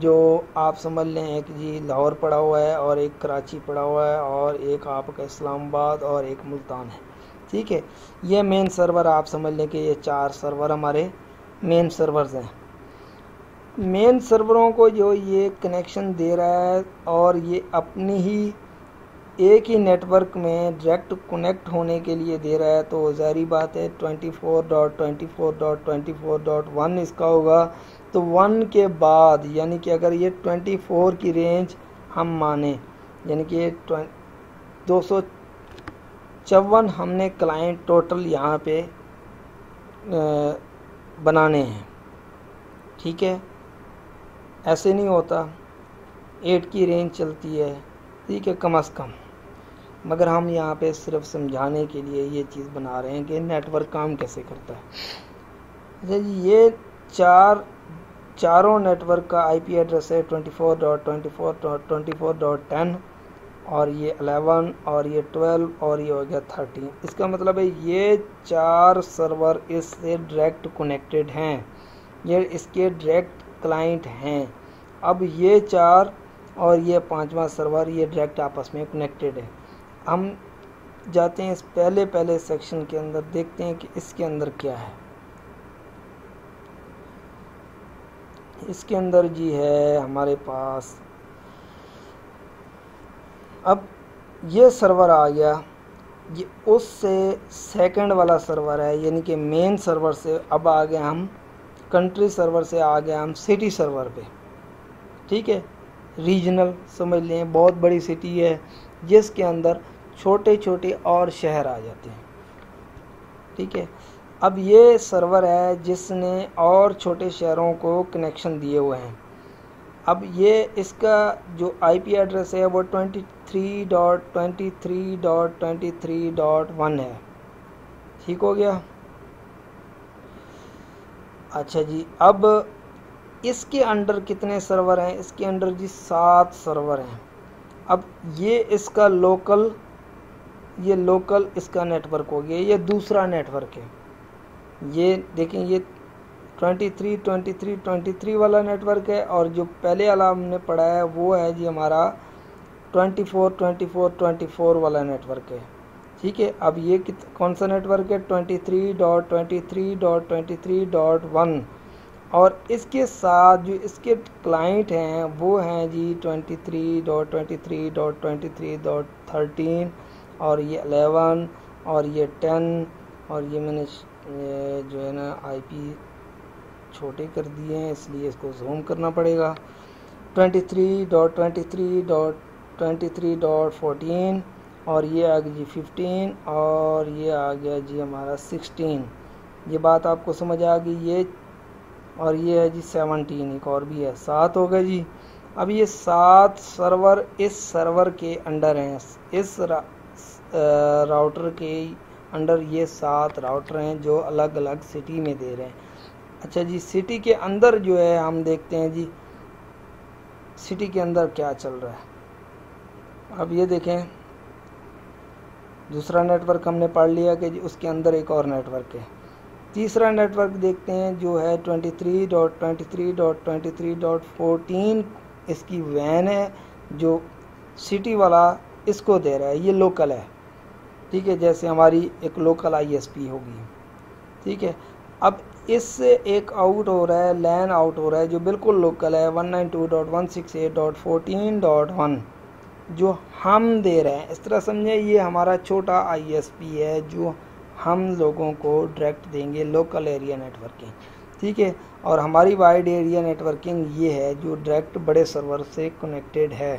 जो आप समझ लें एक जी लाहौर पड़ा हुआ है और एक कराची पड़ा हुआ है और एक आपका इस्लामाबाद और एक मुल्तान है। ठीक है, ये मेन सर्वर आप समझ लें कि ये चार सर्वर हमारे मेन सर्वर्स हैं। मेन सर्वरों को जो ये कनेक्शन दे रहा है और ये अपनी ही एक ही नेटवर्क में डायरेक्ट कनेक्ट होने के लिए दे रहा है, तो जाहिर बात है चौबीस डॉट चौबीस डॉट चौबीस डॉट वन इसका होगा। तो वन के बाद यानी कि अगर ये चौबीस की रेंज हम माने यानी कि दो सौ चौवन हमने क्लाइंट टोटल यहाँ पे बनाने हैं। ठीक है, ऐसे नहीं होता, आठ की रेंज चलती है, ठीक है, कम अज़ कम। मगर हम यहाँ पे सिर्फ समझाने के लिए ये चीज़ बना रहे हैं कि नेटवर्क काम कैसे करता है। अच्छा जी, ये चार चारों नेटवर्क का आईपी एड्रेस है चौबीस डॉट चौबीस डॉट चौबीस डॉट टेन और ये ग्यारह और ये बारह और ये हो गया तेरह। इसका मतलब है ये चार सर्वर इससे डायरेक्ट कनेक्टेड हैं, ये इसके डायरेक्ट क्लाइंट हैं। अब ये चार और ये पांचवा सर्वर ये डायरेक्ट आपस में कनेक्टेड है। हम जाते हैं इस पहले पहले सेक्शन के अंदर, देखते हैं कि इसके अंदर क्या है। इसके अंदर जी है हमारे पास, अब ये सर्वर आ गया, ये उससे सेकंड वाला सर्वर है यानी कि मेन सर्वर से। अब आ गए हम कंट्री सर्वर से, आ गए हम सिटी सर्वर पे। ठीक है, रीजनल समझ लें, बहुत बड़ी सिटी है जिसके अंदर छोटे छोटे और शहर आ जाते हैं। ठीक है, अब ये सर्वर है जिसने और छोटे शहरों को कनेक्शन दिए हुए हैं। अब ये इसका जो आईपी एड्रेस है वो तेईस डॉट तेईस डॉट तेईस डॉट वन है। ठीक हो गया। अच्छा जी, अब इसके अंडर कितने सर्वर हैं? इसके अंडर जी सात सर्वर हैं। अब ये इसका लोकल, ये लोकल इसका नेटवर्क हो गया, ये दूसरा नेटवर्क है। ये देखें, ये तेईस तेईस तेईस वाला नेटवर्क है और जो पहले वाला हमने पढ़ा है वो है जी हमारा चौबीस चौबीस चौबीस वाला नेटवर्क है। ठीक है, अब ये कौन सा नेटवर्क है? तेईस डॉट तेईस डॉट तेईस डॉट वन और इसके साथ जो इसके क्लाइंट हैं वो हैं जी तेईस डॉट तेईस डॉट तेईस डॉट तेईस डॉट तेरह और ये ग्यारह और ये दस और ये मैंने जो है ना आईपी छोटे कर दिए हैं इसलिए इसको ज़ूम करना पड़ेगा। तेईस डॉट तेईस डॉट तेईस डॉट तेईस डॉट चौदह और ये आ गया जी पंद्रह और ये आ गया जी हमारा सोलह। ये बात आपको समझ आ गई। ये और ये है जी सत्रह, एक और भी है, सात हो गए जी। अब ये सात सर्वर इस सर्वर के अंडर हैं, इस रा, राउटर के अंडर ये सात राउटर हैं जो अलग अलग सिटी में दे रहे हैं। अच्छा जी, सिटी के अंदर जो है हम देखते हैं जी सिटी के अंदर क्या चल रहा है। अब ये देखें, दूसरा नेटवर्क हमने पढ़ लिया कि उसके अंदर एक और नेटवर्क है। तीसरा नेटवर्क देखते हैं जो है तेईस डॉट तेईस डॉट तेईस डॉट चौदह इसकी वैन है जो सिटी वाला इसको दे रहा है, ये लोकल है। ठीक है, जैसे हमारी एक लोकल आईएसपी होगी। ठीक है, अब इससे एक आउट हो रहा है, लैन आउट हो रहा है जो बिल्कुल लोकल है एक सौ बानवे डॉट एक सौ अड़सठ डॉट चौदह डॉट वन जो हम दे रहे हैं। इस तरह समझे, ये हमारा छोटा आईएसपी है जो हम लोगों को डायरेक्ट देंगे लोकल एरिया नेटवर्किंग। ठीक है, और हमारी वाइड एरिया नेटवर्किंग ये है जो डायरेक्ट बड़े सर्वर से कनेक्टेड है।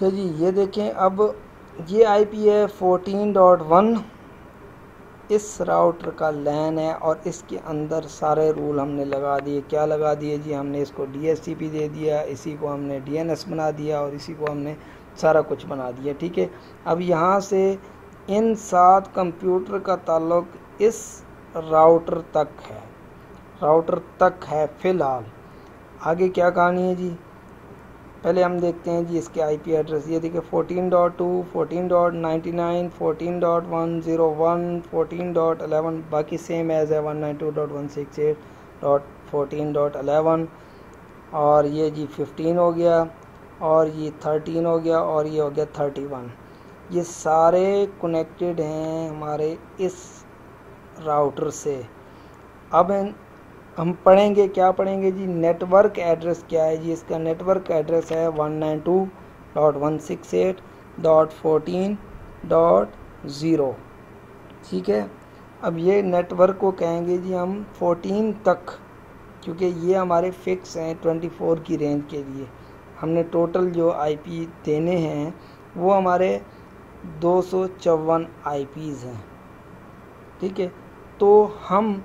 सर जी, ये देखें, अब ये आईपी है चौदह डॉट वन, इस राउटर का लैन है और इसके अंदर सारे रूल हमने लगा दिए। क्या लगा दिए जी? हमने इसको डीएचसीपी दे दिया, इसी को हमने डीएनएस बना दिया और इसी को हमने सारा कुछ बना दिया। ठीक है, अब यहाँ से इन सात कंप्यूटर का ताल्लुक इस राउटर तक है, राउटर तक है फ़िलहाल। आगे क्या कहानी है जी? पहले हम देखते हैं जी इसके आईपी एड्रेस। ये देखिए चौदह डॉट दो चौदह डॉट निन्यानवे चौदह डॉट एक सौ एक चौदह डॉट ग्यारह बाकी सेम एज है one nine two dot one six eight dot fourteen dot eleven और ये जी फिफ्टीन हो गया और ये थर्टीन हो गया और ये हो गया थर्टी वन। ये सारे कनेक्टेड हैं हमारे इस राउटर से। अब हम पढ़ेंगे, क्या पढ़ेंगे जी, नेटवर्क एड्रेस क्या है जी। इसका नेटवर्क एड्रेस है one nine two dot one six eight dot fourteen dot zero. ठीक है। अब ये नेटवर्क को कहेंगे जी हम फोर्टीन तक, क्योंकि ये हमारे फिक्स हैं ट्वेंटी फोर की रेंज के लिए। हमने टोटल जो आईपी देने हैं वो हमारे दो सौ चौवन आईपीज़ हैं। ठीक है। तो हम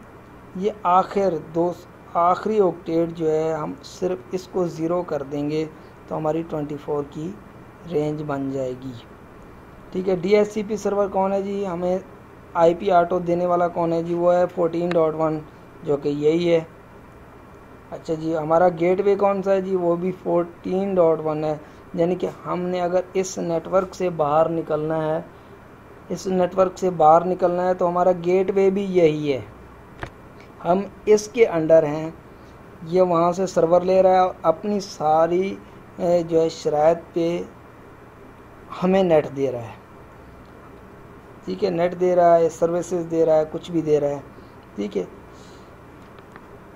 ये आखिर दो आखिरी ऑक्टेट जो है हम सिर्फ इसको ज़ीरो कर देंगे तो हमारी ट्वेंटी फोर की रेंज बन जाएगी। ठीक है। डीएचसीपी सर्वर कौन है जी, हमें आईपी ऑटो देने वाला कौन है जी, वो है फोर्टीन डॉट वन जो कि यही है। अच्छा जी, हमारा गेटवे कौन सा है जी, वो भी फोर्टीन डॉट वन है। यानी कि हमने अगर इस नेटवर्क से बाहर निकलना है, इस नेटवर्क से बाहर निकलना है तो हमारा गेटवे भी यही है, हम इसके अंडर हैं। ये वहाँ से सर्वर ले रहा है और अपनी सारी जो है शराइत पे हमें नेट दे रहा है। ठीक है, नेट दे रहा है, सर्विसेज दे रहा है, कुछ भी दे रहा है। ठीक है।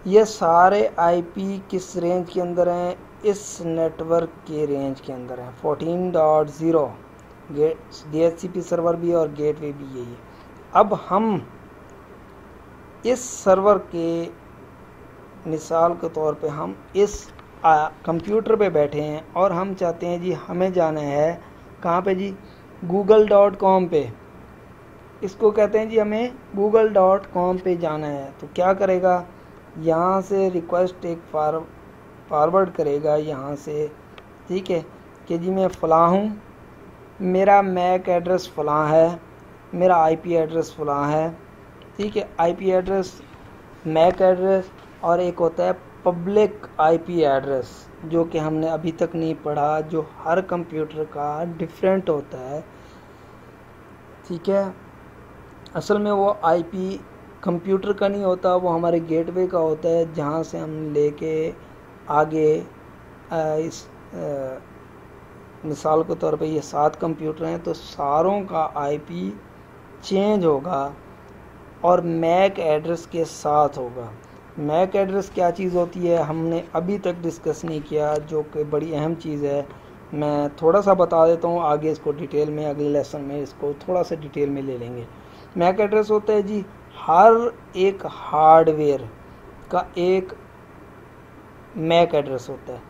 ये सारे आईपी किस रेंज के अंदर हैं, इस नेटवर्क के रेंज के अंदर हैं। Fourteen dot zero get DHCP server भी और गेटवे भी यही है। अब हम इस सर्वर के मिसाल के तौर पे हम इस कंप्यूटर पे बैठे हैं और हम चाहते हैं जी हमें जाना है कहाँ पे जी, गूगल डॉट कॉम पे। इसको कहते हैं जी हमें गूगल डॉट कॉम पे जाना है। तो क्या करेगा, यहाँ से रिक्वेस्ट एक फार फॉरवर्ड करेगा यहाँ से। ठीक है कि जी मैं फ़लाँ हूँ, मेरा मैक एड्रेस फ़लाँ है, मेरा आईपी एड्रेस फ़लाँ है। ठीक है। आईपी एड्रेस, मैक एड्रेस और एक होता है पब्लिक आईपी एड्रेस जो कि हमने अभी तक नहीं पढ़ा, जो हर कंप्यूटर का डिफरेंट होता है। ठीक है। असल में वो आईपी कंप्यूटर का नहीं होता, वो हमारे गेटवे का होता है, जहाँ से हम लेके आगे आ, इस आ, मिसाल के तौर पे ये सात कंप्यूटर हैं तो सारों का आईपी चेंज होगा और मैक एड्रेस के साथ होगा। मैक एड्रेस क्या चीज़ होती है हमने अभी तक डिस्कस नहीं किया, जो कि बड़ी अहम चीज़ है। मैं थोड़ा सा बता देता हूँ, आगे इसको डिटेल में अगले लेसन में इसको थोड़ा सा डिटेल में ले लेंगे। मैक एड्रेस होता है जी हर एक हार्डवेयर का एक मैक एड्रेस होता है,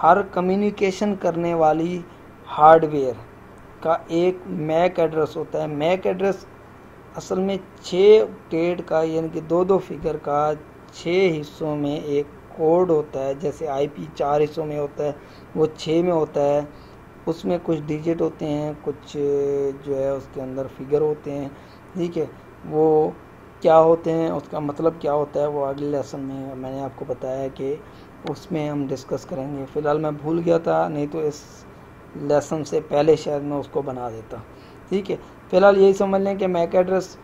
हर कम्युनिकेशन करने वाली हार्डवेयर का एक मैक एड्रेस होता है। मैक एड्रेस असल में छः ऑक्टेट का यानी कि दो दो फिगर का छः हिस्सों में एक कोड होता है। जैसे आईपी चार हिस्सों में होता है, वो छः में होता है, उसमें कुछ डिजिट होते हैं, कुछ जो है उसके अंदर फिगर होते हैं। ठीक है। वो क्या होते हैं, उसका मतलब क्या होता है, वो अगले लेसन में मैंने आपको बताया कि उसमें हम डिस्कस करेंगे। फ़िलहाल मैं भूल गया था, नहीं तो इस लेसन से पहले शायद मैं उसको बना देता। ठीक है। फ़िलहाल यही समझ लें कि मैक एड्रेस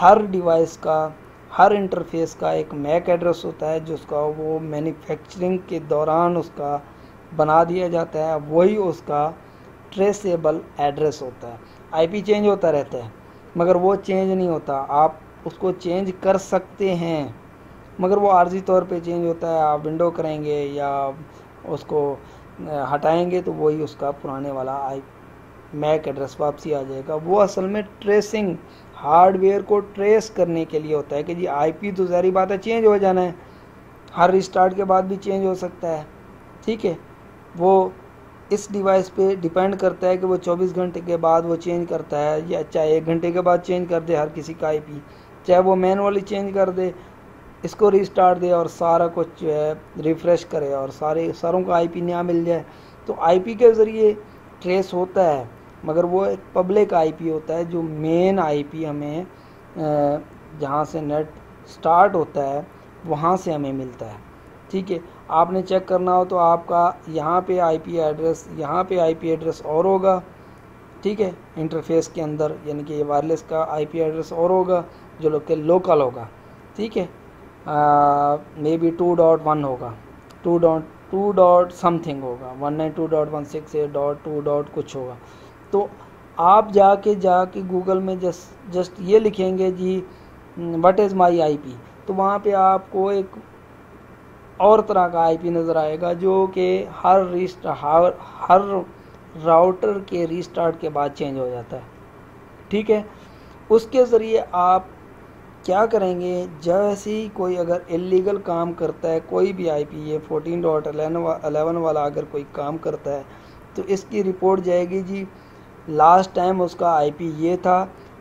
हर डिवाइस का, हर इंटरफेस का एक मैक एड्रेस होता है, जिसका वो मैन्युफैक्चरिंग के दौरान उसका बना दिया जाता है, वही उसका ट्रेसेबल एड्रेस होता है। आईपी चेंज होता रहता है मगर वो चेंज नहीं होता, आप उसको चेंज कर सकते हैं मगर वो आर्जी तौर पे चेंज होता है। आप विंडो करेंगे या उसको हटाएंगे तो वही उसका पुराने वाला आई मैक एड्रेस वापसी आ जाएगा। वो असल में ट्रेसिंग, हार्डवेयर को ट्रेस करने के लिए होता है कि जी आईपी तो ज़ाहिर बात है चेंज हो जाना है, हर रिस्टार्ट के बाद भी चेंज हो सकता है। ठीक है। वो इस डिवाइस पे डिपेंड करता है कि वो चौबीस घंटे के बाद वो चेंज करता है या चाहे एक घंटे के बाद चेंज कर दे हर किसी का आईपी, चाहे वो मैनुअली चेंज कर दे, इसको रिस्टार्ट दे और सारा कुछ जो है रिफ़्रेश करे और सारे सारों का आईपी नया मिल जाए। तो आईपी के ज़रिए ट्रेस होता है मगर वो एक पब्लिक आईपी होता है, जो मेन आईपी हमें जहाँ से नेट स्टार्ट होता है वहाँ से हमें मिलता है। ठीक है। आपने चेक करना हो तो आपका यहाँ पे आईपी एड्रेस, यहाँ पे आईपी एड्रेस और होगा। ठीक है। इंटरफेस के अंदर यानी कि ये वायरलेस का आईपी एड्रेस और होगा जो लोकल लोकल होगा। ठीक है। Maybe two dot one होगा, two dot two dot something होगा, one nine two dot one six eight dot two dot कुछ होगा। तो आप जाके जाके गूगल में जस्ट जस्ट ये लिखेंगे जी व्हाट इज़ माई आईपी, तो वहाँ पे आपको एक और तरह का आईपी नज़र आएगा जो कि हर रीस्टार्ट हर, हर राउटर के रीस्टार्ट के बाद चेंज हो जाता है। ठीक है, उसके ज़रिए आप क्या करेंगे, जैसे ही कोई अगर इलीगल काम करता है, कोई भी आई पी ये फोर्टीन डॉट अलेवन वाला अगर कोई काम करता है तो इसकी रिपोर्ट जाएगी जी लास्ट टाइम उसका आई पी ये था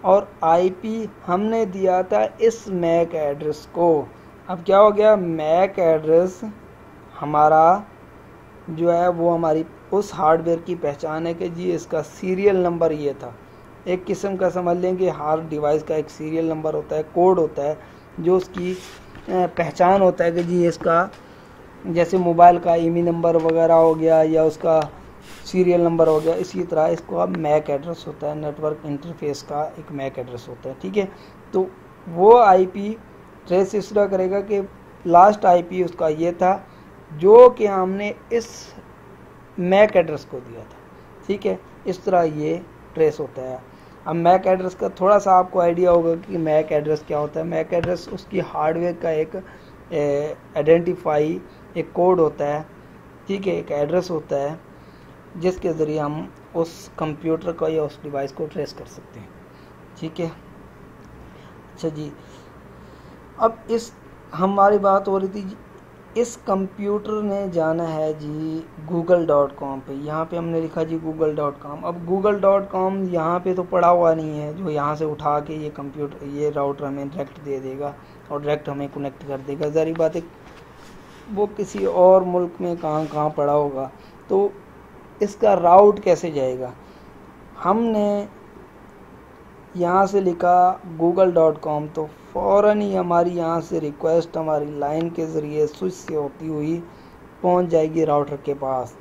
और आई पी हमने दिया था इस मैक एड्रेस को। अब क्या हो गया, मैक एड्रेस हमारा जो है वो हमारी उस हार्डवेयर की पहचान है कि जी इसका सीरियल नंबर ये था। एक किस्म का समझ लें कि हर डिवाइस का एक सीरियल नंबर होता है, कोड होता है जो उसकी पहचान होता है कि जी इसका, जैसे मोबाइल का ईमी नंबर वगैरह हो गया या उसका सीरियल नंबर हो गया, इसी तरह इसको अब मैक एड्रेस होता है, नेटवर्क इंटरफेस का एक मैक एड्रेस होता है। ठीक है, तो वो आईपी ट्रेस इस तरह करेगा कि लास्ट आईपी उसका ये था जो कि हमने इस मैक एड्रेस को दिया था। ठीक है, इस तरह ये ट्रेस होता है। अब मैक एड्रेस का थोड़ा सा आपको आइडिया होगा कि मैक एड्रेस क्या होता है। मैक एड्रेस उसकी हार्डवेयर का एक आइडेंटिफाई एक कोड होता है, ठीक है, एक एड्रेस होता है जिसके ज़रिए हम उस कंप्यूटर को या उस डिवाइस को ट्रेस कर सकते हैं। ठीक है, अच्छा जी, अब इस हमारी बात हो रही थी जी, इस कंप्यूटर ने जाना है जी गूगल डॉट कॉम पर। यहाँ पे हमने लिखा जी गूगल डॉट कॉम। अब गूगल डॉट कॉम यहाँ पर तो पड़ा हुआ नहीं है जो यहाँ से उठा के ये कंप्यूटर ये राउटर हमें डायरेक्ट दे देगा और डायरेक्ट हमें कनेक्ट कर देगा। ज़ाहिर बात है वो किसी और मुल्क में कहाँ कहाँ पड़ा होगा, तो इसका राउट कैसे जाएगा। हमने यहाँ से लिखा गूगल डॉट कॉम, तो फ़ौरन ही हमारी यहाँ से रिक्वेस्ट हमारी लाइन के ज़रिए स्विच से होती हुई पहुँच जाएगी राउटर के पास,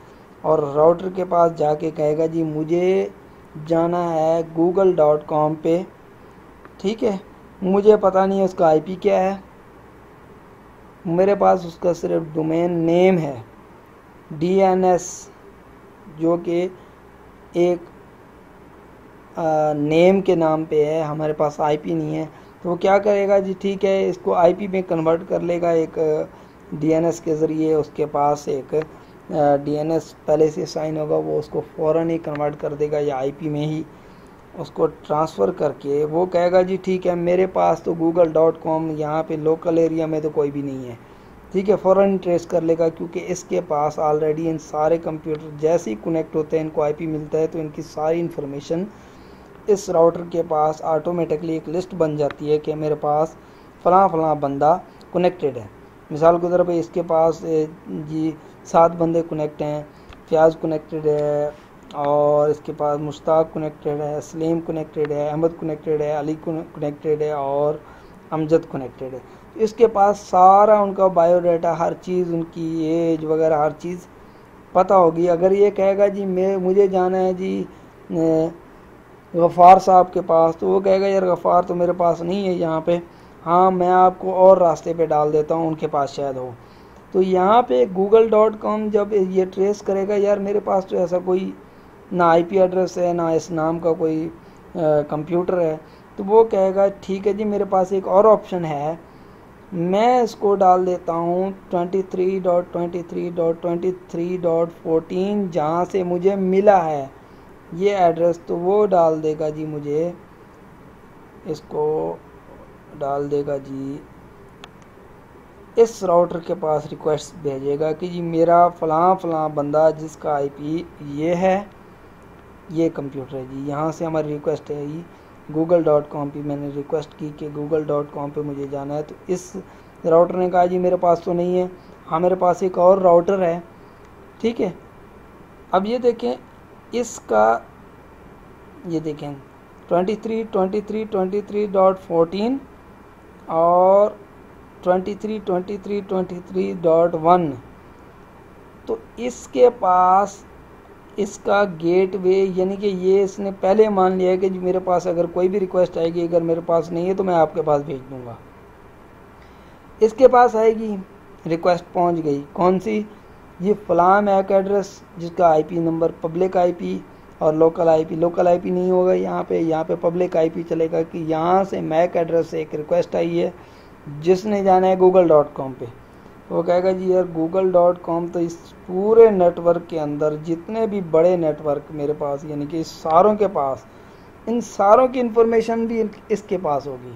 और राउटर के पास जाके कहेगा जी मुझे जाना है गूगल डॉट कॉम पे। ठीक है, मुझे पता नहीं है उसका आईपी क्या है, मेरे पास उसका सिर्फ डोमेन नेम है डी एन एस जो कि एक आ, नेम के नाम पे है, हमारे पास आईपी नहीं है। तो वो क्या करेगा जी, ठीक है, इसको आईपी में कन्वर्ट कर लेगा एक डीएनएस के ज़रिए। उसके पास एक डीएनएस पहले से साइन होगा, वो उसको फ़ौरन ही कन्वर्ट कर देगा या आईपी में ही उसको ट्रांसफ़र करके वो कहेगा जी ठीक है मेरे पास तो गूगल डॉट कॉम यहाँ पर लोकल एरिया में तो कोई भी नहीं है। ठीक है, फ़ौरन ट्रेस कर लेगा क्योंकि इसके पास ऑलरेडी इन सारे कंप्यूटर जैसे ही कनेक्ट होते हैं इनको आईपी मिलता है, तो इनकी सारी इन्फॉर्मेशन इस राउटर के पास ऑटोमेटिकली एक लिस्ट बन जाती है कि मेरे पास फ़लाँ फ़लाँ बंदा कनेक्टेड है। मिसाल के तौर पे इसके पास जी सात बंदे कनेक्ट हैं, फयाज़ कनेक्टेड है और इसके पास मुश्ताक कनेक्टेड है, सलीम कनेक्टेड है, अहमद कनेक्टेड है, अली कनेक्टेड है और अमजद कनेक्टेड है। इसके पास सारा उनका बायोडाटा, हर चीज़, उनकी एज वगैरह हर चीज़ पता होगी। अगर ये कहेगा जी मैं मुझे जाना है जी गफ़ार साहब के पास, तो वो कहेगा यार गफ़ार तो मेरे पास नहीं है यहाँ पे, हाँ मैं आपको और रास्ते पे डाल देता हूँ, उनके पास शायद हो। तो यहाँ पे गूगल डॉट कॉम जब ये ट्रेस करेगा यार मेरे पास तो ऐसा कोई ना आई पी एड्रेस है ना इस नाम का कोई कंप्यूटर है, तो वो कहेगा ठीक है जी मेरे पास एक और ऑप्शन है, मैं इसको डाल देता हूँ twenty three dot twenty three dot twenty three dot fourteen, जहाँ से मुझे मिला है ये एड्रेस, तो वो डाल देगा जी मुझे इसको डाल देगा जी इस राउटर के पास रिक्वेस्ट भेजेगा कि जी मेरा फ़लाँ फ़लाँ बंदा जिसका आईपी ये है ये कंप्यूटर है जी, यहाँ से हमारी रिक्वेस्ट है जी गूगल डॉट कॉम पर। मैंने रिक्वेस्ट की कि गूगल डॉट कॉम पर मुझे जाना है, तो इस राउटर ने कहा जी मेरे पास तो नहीं है, हाँ मेरे पास एक और राउटर है। ठीक है, अब ये देखें इसका, ये देखें twenty three dot twenty three dot twenty three dot fourteen और twenty three dot twenty three dot twenty three dot one, तो इसके पास इसका गेटवे, यानी कि ये इसने पहले मान लिया है कि मेरे पास अगर कोई भी रिक्वेस्ट आएगी अगर मेरे पास नहीं है तो मैं आपके पास भेज दूंगा। इसके पास आएगी रिक्वेस्ट पहुंच गई, कौन सी, ये फलां मैक एड्रेस जिसका आईपी नंबर पब्लिक आईपी और लोकल आईपी, लोकल आईपी नहीं होगा यहाँ पे, यहाँ पे पब्लिक आईपी चलेगा कि यहाँ से मैक एड्रेस से एक रिक्वेस्ट आई है जिसने जाना है गूगल डॉट कॉम पर। वो कहेगा जी यार गूगल डॉट कॉम तो इस पूरे नेटवर्क के अंदर जितने भी बड़े नेटवर्क मेरे पास यानी कि सारों के पास, इन सारों की इन्फॉर्मेशन भी इसके पास होगी,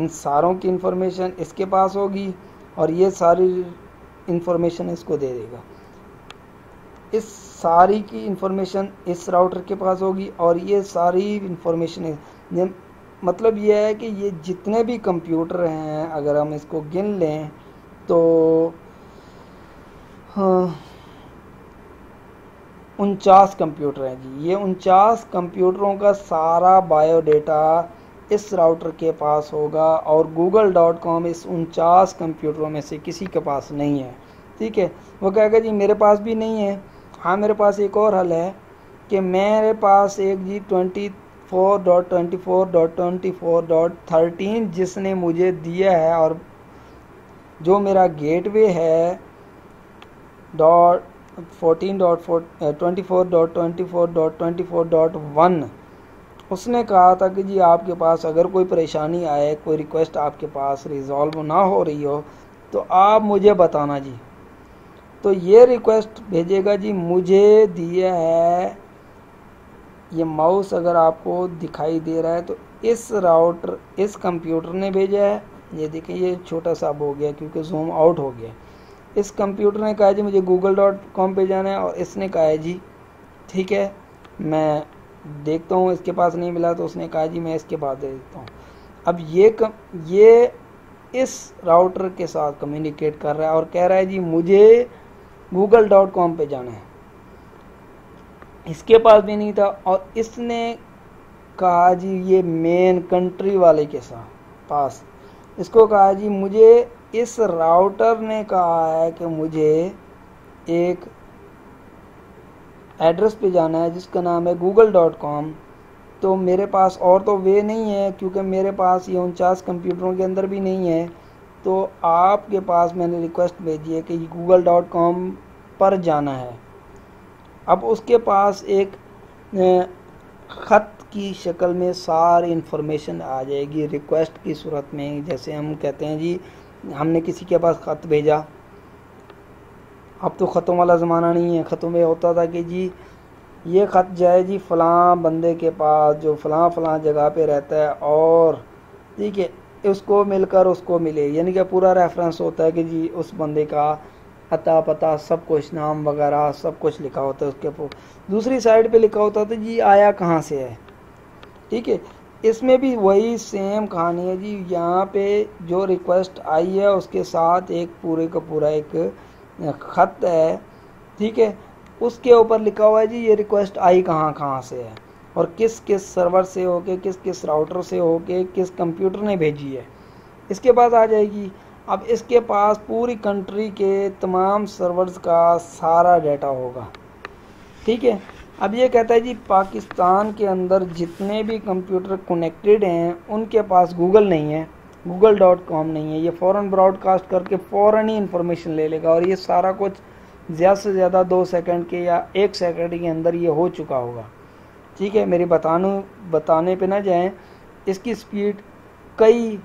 इन सारों की इन्फॉर्मेशन इसके पास होगी और ये सारी इन्फॉर्मेशन इसको दे देगा। इस सारी की इन्फॉर्मेशन इस राउटर के पास होगी और ये सारी इन्फॉर्मेशन, मतलब ये है कि ये जितने भी कंप्यूटर हैं अगर हम इसको गिन लें तो हाँ, उनचास कंप्यूटर हैं जी। ये उनचास कंप्यूटरों का सारा बायोडेटा इस राउटर के पास होगा और गूगल डॉट कॉम इस उनचास कंप्यूटरों में से किसी के पास नहीं है। ठीक है, वो कहेगा जी मेरे पास भी नहीं है। हाँ, मेरे पास एक और हल है कि मेरे पास एक जी twenty four dot twenty four dot twenty four dot thirteen जिसने मुझे दिया है और जो मेरा गेटवे है dot fourteen dot twenty four dot twenty four dot twenty four dot one उसने कहा था कि जी आपके पास अगर कोई परेशानी आए, कोई रिक्वेस्ट आपके पास रिजॉल्व ना हो रही हो तो आप मुझे बताना जी। तो ये रिक्वेस्ट भेजेगा जी, मुझे दिया है, ये माउस अगर आपको दिखाई दे रहा है तो इस राउटर, इस कंप्यूटर ने भेजा है। ये देखिए ये छोटा सा हो गया क्योंकि जूम आउट हो गया। इस कंप्यूटर ने कहा जी मुझे गूगल डॉट कॉम पर जाना है और इसने कहा है जी ठीक है मैं देखता हूँ, इसके पास नहीं मिला तो उसने कहा जी मैं इसके पास दे देता हूँ। अब ये कम, ये इस राउटर के साथ कम्युनिकेट कर रहा है और कह रहा है जी मुझे गूगल डॉट कॉम पर जाना है, इसके पास भी नहीं था। और इसने कहा जी ये मेन कंट्री वाले के साथ पास, इसको कहा जी मुझे, इस राउटर ने कहा है कि मुझे एक एड्रेस पे जाना है जिसका नाम है गूगल डॉट कॉम, तो मेरे पास और तो वे नहीं है क्योंकि मेरे पास ये उनचास कंप्यूटरों के अंदर भी नहीं है। तो आपके पास मैंने रिक्वेस्ट भेजी है कि गूगल डॉट कॉम पर जाना है। अब उसके पास एक ख़त की शक्ल में सारी इन्फॉर्मेशन आ जाएगी रिक्वेस्ट की सूरत में। जैसे हम कहते हैं जी हमने किसी के पास ख़त भेजा, अब तो ख़तों वाला ज़माना नहीं है। ख़तों में होता था कि जी ये ख़त जाए जी फ़लाँ बंदे के पास जो फ़लाँ फ़लाँ जगह पे रहता है और ठीक है उसको मिलकर उसको मिले, यानी कि पूरा रेफरेंस होता है कि जी उस बंदे का अता पता सब कुछ, नाम वगैरह सब कुछ लिखा होता है उसके ऊपर। दूसरी साइड पे लिखा होता था जी आया कहाँ से है। ठीक है, इसमें भी वही सेम कहानी है जी। यहाँ पे जो रिक्वेस्ट आई है उसके साथ एक पूरे का पूरा एक ख़त है। ठीक है, उसके ऊपर लिखा हुआ है जी ये रिक्वेस्ट आई कहाँ कहाँ से है और किस किस सर्वर से होके, किस किस राउटर से होके, किस कंप्यूटर ने भेजी है, इसके बाद आ जाएगी। अब इसके पास पूरी कंट्री के तमाम सर्वर्स का सारा डाटा होगा। ठीक है, अब ये कहता है जी पाकिस्तान के अंदर जितने भी कंप्यूटर कनेक्टेड हैं उनके पास गूगल नहीं है, गूगल डॉट कॉम नहीं है। ये फ़ौरन ब्रॉडकास्ट करके फ़ौरन ही इन्फॉर्मेशन ले लेगा और ये सारा कुछ ज़्यादा से ज़्यादा दो सेकंड के या एक सेकंड के अंदर ये हो चुका होगा। ठीक है, मेरी बताने बताने पे ना जाएं, इसकी स्पीड कई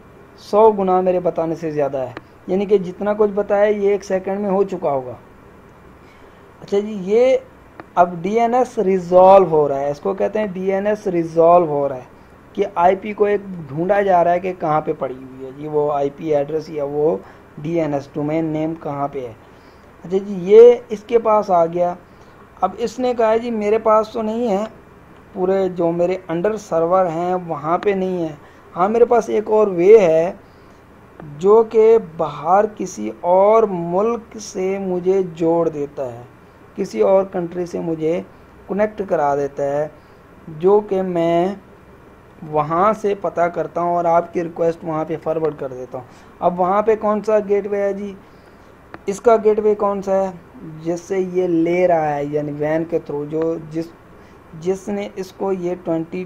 सौ गुना मेरे बताने से ज़्यादा है, यानी कि जितना कुछ बताया ये एक सेकंड में हो चुका होगा। अच्छा जी, ये अब डीएनएस रिजॉल्व हो रहा है, इसको कहते हैं डीएनएस रिजॉल्व हो रहा है कि आईपी को एक ढूंढा जा रहा है कि कहाँ पे पड़ी हुई है जी वो आईपी एड्रेस या वो डीएनएस डोमेन नेम कहाँ पे है। अच्छा जी, ये इसके पास आ गया। अब इसने कहा जी मेरे पास तो नहीं है, पूरे जो मेरे अंडर सर्वर हैं वहाँ पर नहीं है। हाँ, मेरे पास एक और वे है जो कि बाहर किसी और मुल्क से मुझे जोड़ देता है, किसी और कंट्री से मुझे कनेक्ट करा देता है, जो कि मैं वहाँ से पता करता हूँ और आपकी रिक्वेस्ट वहाँ पे फॉरवर्ड कर देता हूँ। अब वहाँ पे कौन सा गेटवे है जी, इसका गेटवे कौन सा है जिससे ये ले रहा है, यानी वैन के थ्रू जो जिस जिसने इसको ये twenty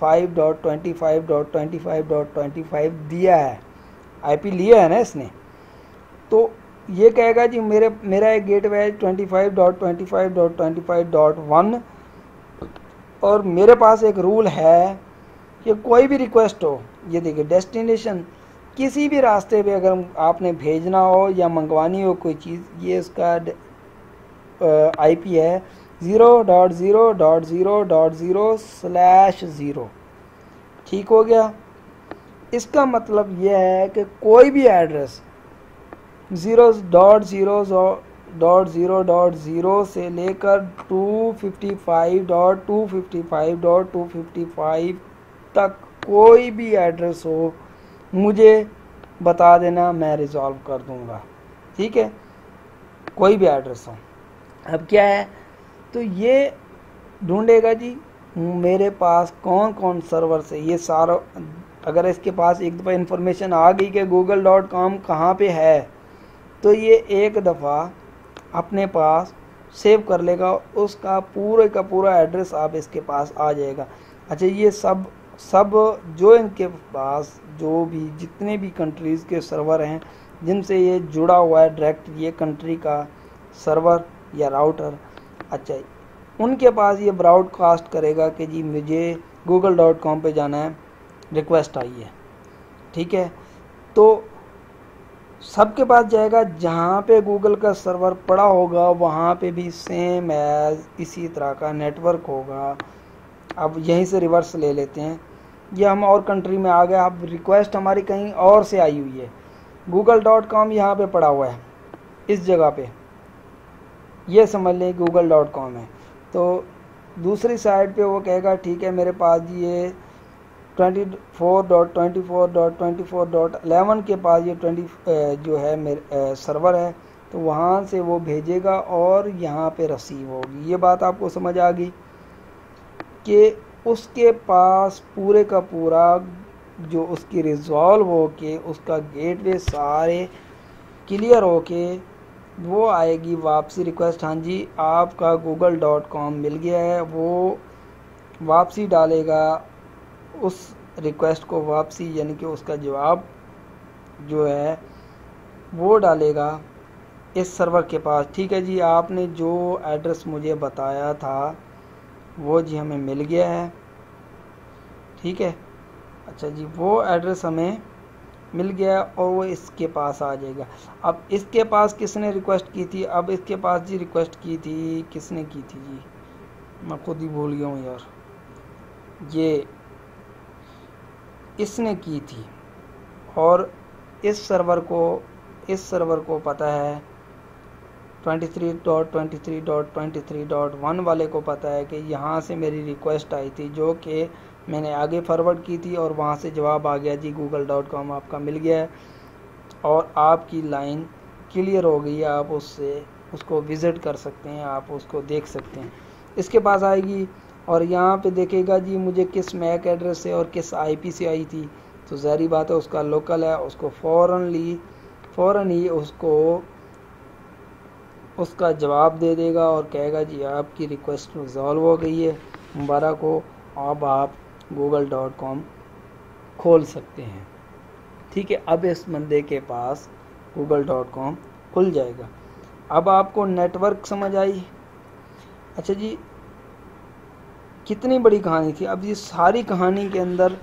five dot twenty five dot twenty five dot twenty five दिया है। आईपी लिया है ना इसने, तो ये कहेगा जी मेरे मेरा एक गेटवे है twenty five dot twenty five dot twenty five dot one और मेरे पास एक रूल है कि कोई भी रिक्वेस्ट हो, ये देखिए डेस्टिनेशन किसी भी रास्ते पे अगर आपने भेजना हो या मंगवानी हो कोई चीज़, ये इसका आईपी है zero dot zero dot zero dot zero slash zero. ठीक हो गया। इसका मतलब यह है कि कोई भी address zero dot zero dot zero dot zero से लेकर two fifty five dot two fifty five dot two fifty five तक कोई भी एड्रेस हो मुझे बता देना, मैं रिज़ॉल्व कर दूंगा। ठीक है, कोई भी एड्रेस हो। अब क्या है, तो ये ढूंढेगा जी मेरे पास कौन कौन सर्वर से ये सारा, अगर इसके पास एक दफ़ा इंफॉर्मेशन आ गई कि गूगल डॉट कॉम कहाँ पर है, तो ये एक दफ़ा अपने पास सेव कर लेगा, उसका पूरे का पूरा एड्रेस आप इसके पास आ जाएगा। अच्छा, ये सब सब जो इनके पास जो भी जितने भी कंट्रीज़ के सर्वर हैं जिनसे ये जुड़ा हुआ है डायरेक्ट, ये कंट्री का सर्वर या राउटर, अच्छा उनके पास ये ब्रॉडकास्ट करेगा कि जी मुझे गूगल डॉट कॉम पर जाना है, रिक्वेस्ट आई है। ठीक है, तो सबके पास जाएगा, जहाँ पे गूगल का सर्वर पड़ा होगा वहाँ पे भी सेम एज इसी तरह का नेटवर्क होगा। अब यहीं से रिवर्स ले लेते हैं, ये हम और कंट्री में आ गए, अब रिक्वेस्ट हमारी कहीं और से आई हुई है, गूगल डॉट कॉम यहाँ पर पड़ा हुआ है इस जगह पे, ये समझ लें गूगल डॉट कॉम है। तो दूसरी साइड पे वो कहेगा ठीक है मेरे पास ये twenty four dot twenty four dot twenty four dot eleven के पास ये ट्वेंटी जो है मेरे सर्वर है, तो वहाँ से वो भेजेगा और यहाँ पे रिसीव होगी। ये बात आपको समझ आ गई कि उसके पास पूरे का पूरा जो उसकी रिज़ॉल्व हो के उसका गेटवे सारे क्लियर हो के वो आएगी वापसी रिक्वेस्ट, हाँ जी आपका गूगल डॉट कॉम मिल गया है, वो वापसी डालेगा उस रिक्वेस्ट को, वापसी यानी कि उसका जवाब जो है वो डालेगा इस सर्वर के पास। ठीक है जी, आपने जो एड्रेस मुझे बताया था वो जी हमें मिल गया है। ठीक है, अच्छा जी वो एड्रेस हमें मिल गया और वो इसके पास आ जाएगा। अब इसके पास किसने रिक्वेस्ट की थी, अब इसके पास जी रिक्वेस्ट की थी, किसने की थी जी, मैं खुद ही भूल गया हूँ यार, ये इसने की थी और इस सर्वर को इस सर्वर को पता है twenty three dot twenty three dot twenty three dot one वाले को पता है कि यहाँ से मेरी रिक्वेस्ट आई थी जो कि मैंने आगे फॉरवर्ड की थी और वहाँ से जवाब आ गया जी गूगल डॉट कॉम आपका मिल गया है और आपकी लाइन क्लियर हो गई है, आप उससे उसको विज़िट कर सकते हैं, आप उसको देख सकते हैं। इसके पास आएगी और यहाँ पे देखेगा जी मुझे किस मैक एड्रेस से और किस आईपी से आई थी, तो ज़ाहिर बात है उसका लोकल है, उसको फ़ौरनली फ़ौरन ही उसको उसका जवाब दे देगा और कहेगा जी आपकी रिक्वेस्ट रिजॉल्व हो गई है, मुबारक हो, अब आप गूगल डॉट कॉम खोल सकते हैं। ठीक है, अब इस बंदे के पास गूगल डॉट कॉम खुल जाएगा। अब आपको नेटवर्क समझ आई। अच्छा जी कितनी बड़ी कहानी थी। अब ये सारी कहानी के अंदर